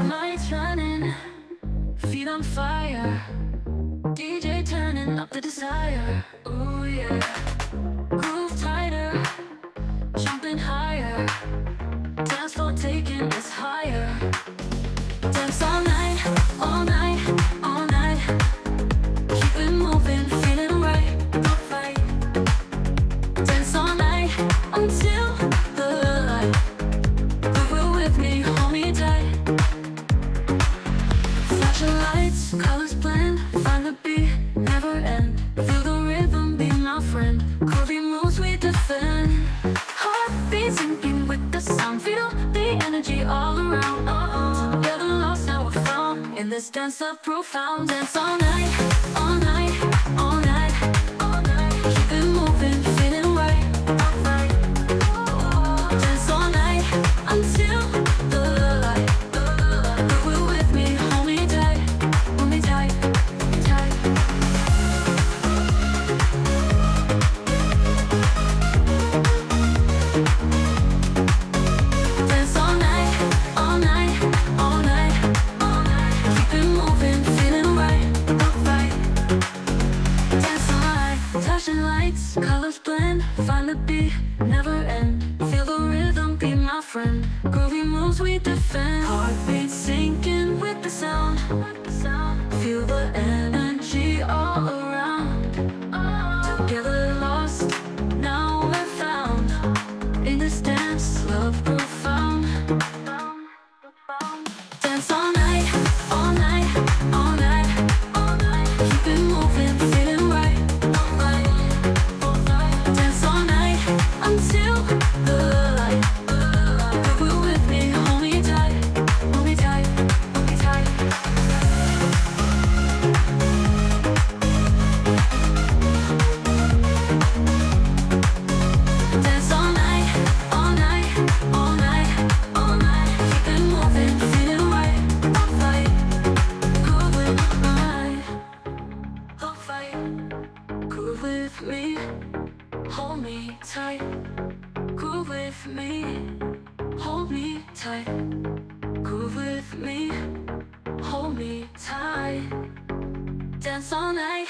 Lights running, feet on fire, DJ turning up the desire. Ooh yeah, groove tighter, jumping higher, dance floor taking us higher. Dance all night, all night, all night. Keep it moving, feeling right, no fight. Dance all night until the light. Move with me, hold me tight. Lights, colors blend, find the beat, never end. Feel the rhythm, be my friend. Groovy moves, we defend. Heartbeat sinking with the sound. Feel the energy all around. Together, lost, now we're found. In this dance of profound. Dance all night, all night, all night, all night. Keep it moving, feeling right, all right. Dance all night until the light. Groove with me, hold me tight. All night, all night, all night. Keep it moving, feeling right, all right. me tight, groove with me, hold me tight, groove with me, hold me tight, dance all night.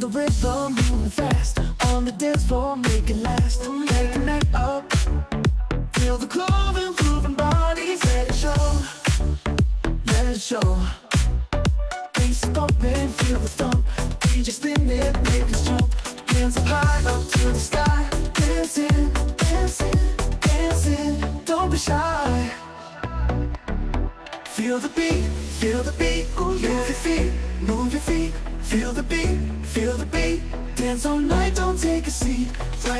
The rhythm, moving, moving fast, on the dance floor, make it last. Ooh yeah, light the night up, feel the glow, grooving bodies, let it show. Bass is pumping, feel the thump, DJ spin it, make us jump. Ooh yeah, have a party up to the sky. Ooh yeah, dancing, dancing, don't be shy. Ooh. Feel the beat, feel the beat. Ooh yeah, move your feet, move your feet. Feel the beat, feel the beat. Ooh, dance, dance all night, don't take a seat. Ooh.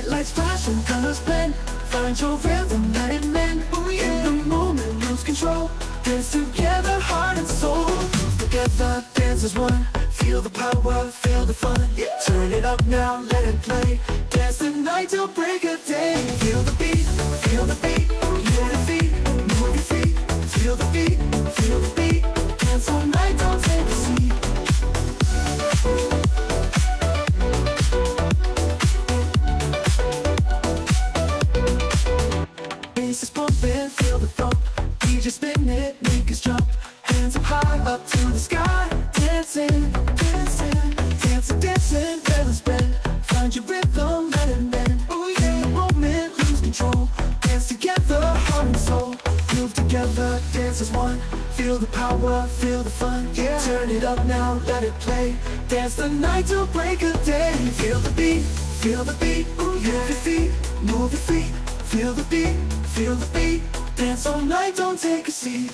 Colors blend, find your rhythm, let it mend. Ooh yeah, in the moment, lose control. Dance together, heart and soul. Oh, groove together, dance as one. Ooh yeah, feel the power, feel the fun. Ooh yeah, turn it up now, let it play. Ooh yeah, dance the night till the break of day. Feel the beat, ooh yeah. Move your feet, move your feet. Feel the beat, feel the beat. Ooh, dance, dance all night, don't take a seat. Ooh. Feel the rhythm moving fast, on the dance floor, make it last. Take the night up, feel the glow and grooving bodies, let it show, let it show. Bass is pumping, feel the thump, DJ spin it, make us jump. Hands up high, up to the sky, dancing, dancing, dancing, don't be shy. Feel the beat, ooh, yeah. Move your feet, move your feet. Feel the beat, dance all night, don't take a seat. Bright lights flash and colors blend, find your rhythm, let it mend. Ooh, yeah. In the moment, lose control, dance together, heart and soul. Together, dance as one, feel the power, feel the fun. Yeah. Turn it up now, let it play, dance the night till break of day. Feel the beat, move your feet, move your feet. Feel the beat, dance all night, don't take a seat. Bass is pumping, feel the thump, DJ spin it, make us jump. Hands up high, up to the sky, dancing, dancing, dancing, dancing, let us bend, find your rhythm, let it mend. Ooh, yeah. In the moment, lose control, dance together, heart and soul. Move together, dance as one, feel the power, feel the fun. Yeah. Turn it up now, let it play, dance the night till break of day. Feel the beat, ooh, yeah. Move your feet, feel the beat, dance all night, don't take a seat.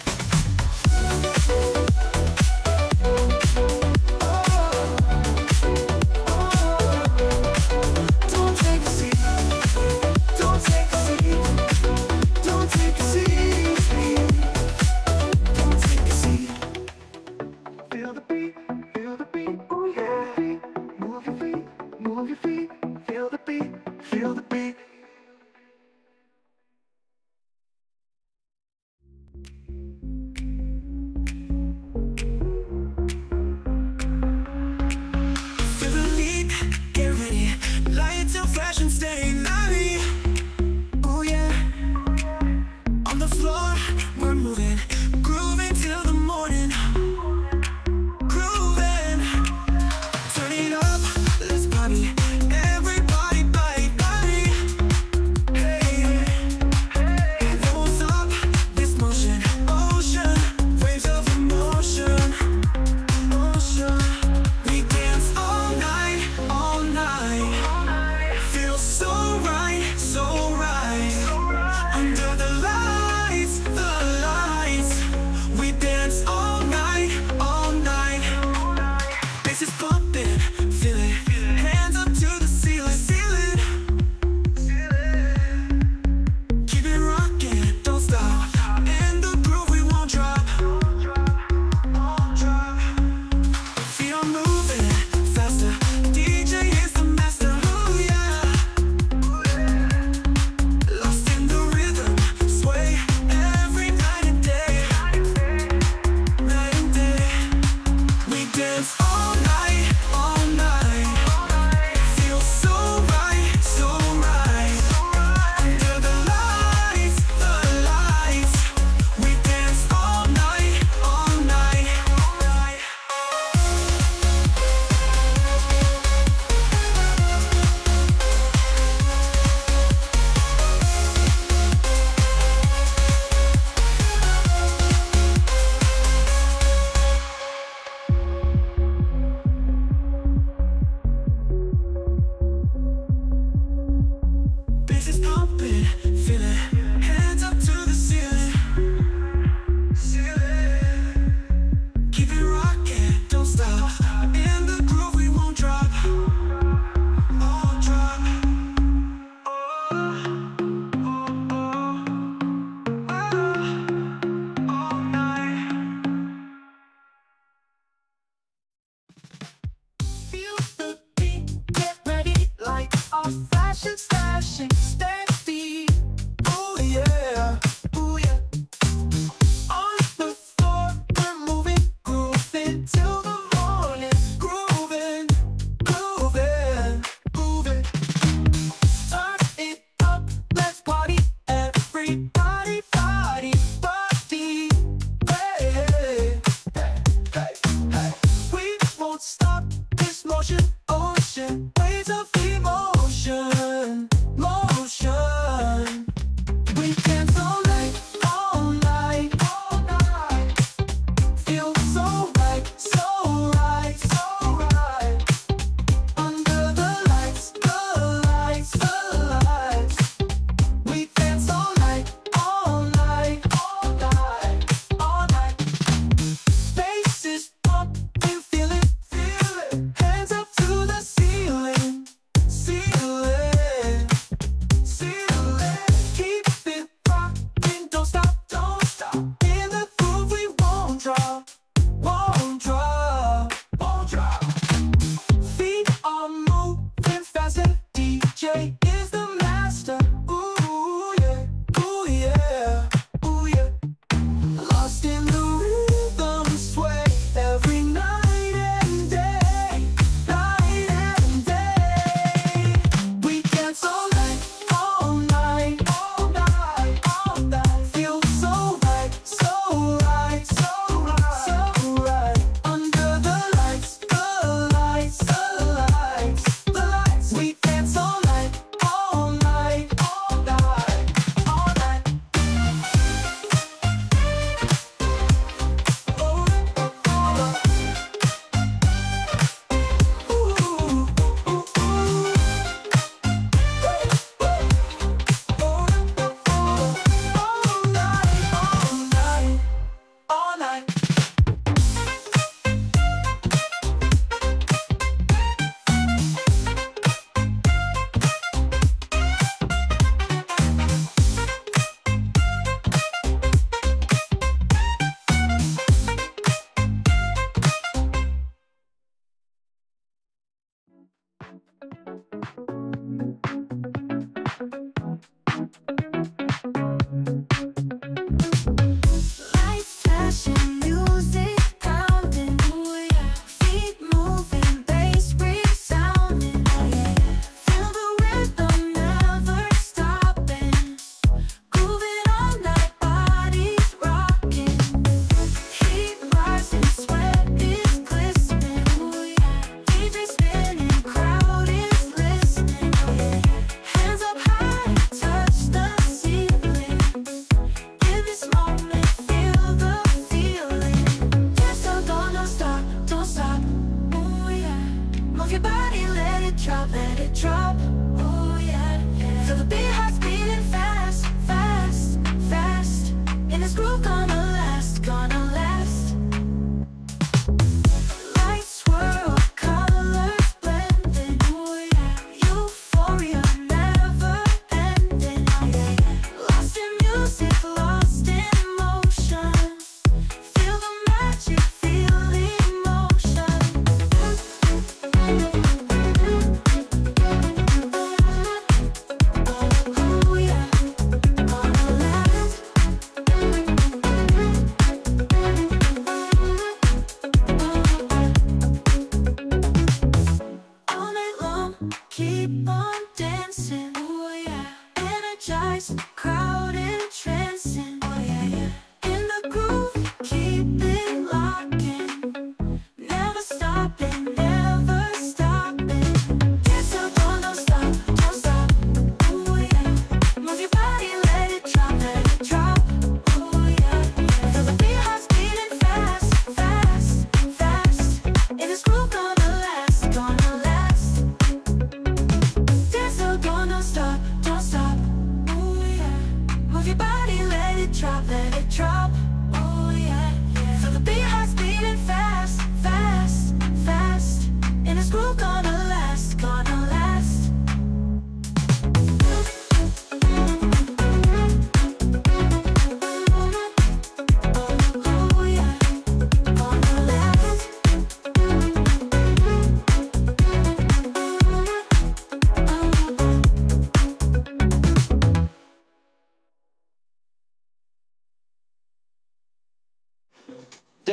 flashing, slashing, steady. Oh yeah, oh yeah. On the floor, we're moving, grooving till the morning. Grooving, grooving, grooving. Turn it up, let's party, everybody, party, party. Hey, hey, hey, hey. We won't stop this motion, ocean. Waves of emotion, motion.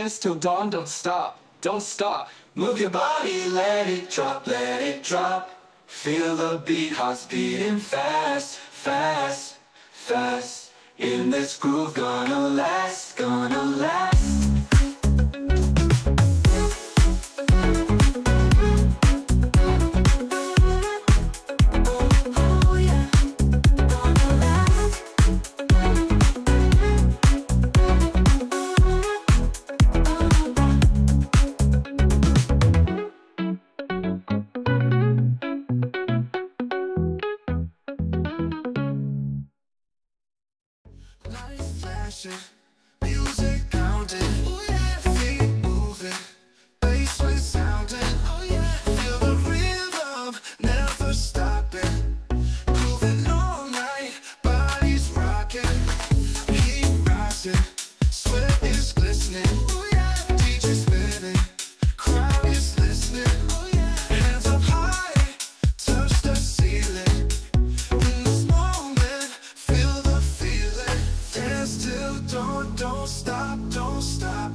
dance till dawn, don't stop, don't stop. Move your body, let it drop, let it drop. Feel the beat, heart's beating fast, fast, fast. In this groove, gonna last, gonna last. Music pounding, oh yeah. Feet moving, bassline sounding, oh yeah. Feel the rhythm, never stopping, moving all night, bodies rocking, heat rising, sweat is glistening, oh yeah. DJ spinning, crowd is listening, oh yeah. Hands up high, touch the ceiling. In this moment, feel the feeling. Dance till don't stop, don't stop.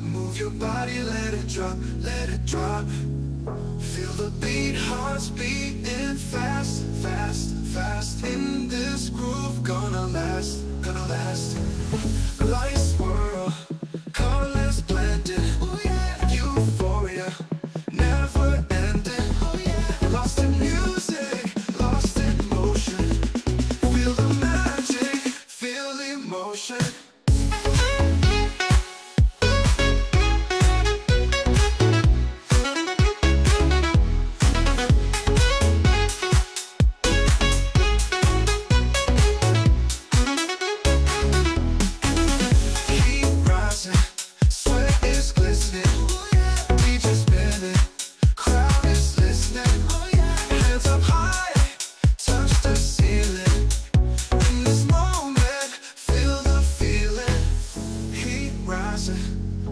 Move your body, let it drop, let it drop. Feel the beat, hearts beating fast, fast, fast. In this groove, gonna last, gonna last. Lights swirl, colors blended, oh yeah. Euphoria, never ending, oh yeah. Lost in music, lost in motion. Feel the magic, feel emotion.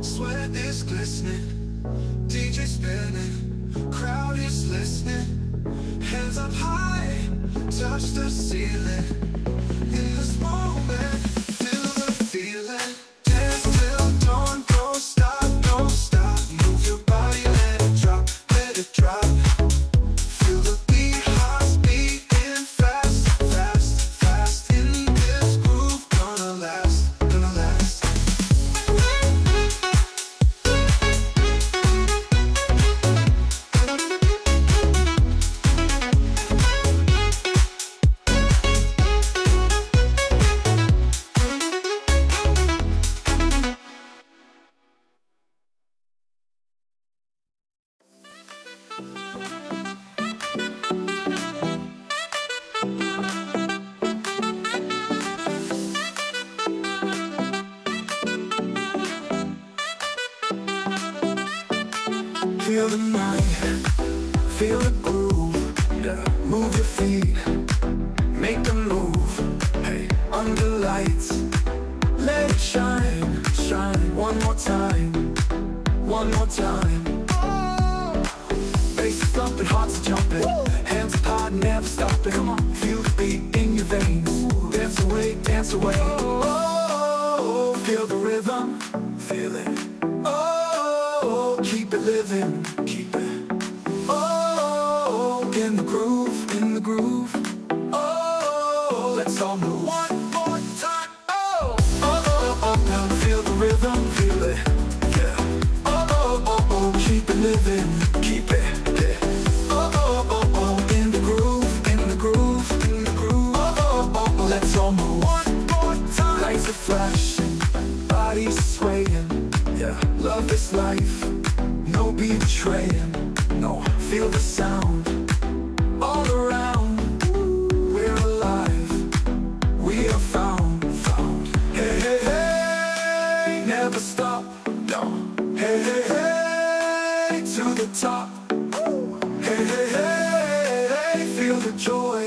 Sweat is glistening, DJ spinning, crowd is listening, hands up high, touch the ceiling. In this moment, feel the feeling. Dance till dawn, don't stop, don't stop. Move your body, let it drop, let it drop. Feel the beat, hearts beating fast, fast, fast. In this groove, gonna last, gonna last. Feel the night, feel the groove, move your feet, make the move, hey. Under lights, let it shine, shine. One more time, one more time. Bass is thumping, hearts are jumping, hands are high, never stopping. Come on. Feel the beat in your veins, dance away, dance away. Oh, feel the rhythm, feel it. Keep it living, keep it. Oh, in the groove, in the groove. Oh, let's all move. One more time. Oh, oh, oh, oh, now feel the rhythm, feel it. Yeah. Oh, oh, oh, oh, keep it living, keep it. Yeah. Oh, oh, oh, oh, in the groove, in the groove, in the groove. Oh, oh, oh, let's all move. One more time. Lights are flashing, bodies swaying. Yeah. Love is life. No betraying, no. Feel the sound all around. We're alive, we are found, found. Hey, hey, hey, never stop, no. Hey, hey, hey, to the top. Hey, hey, hey, feel the joy.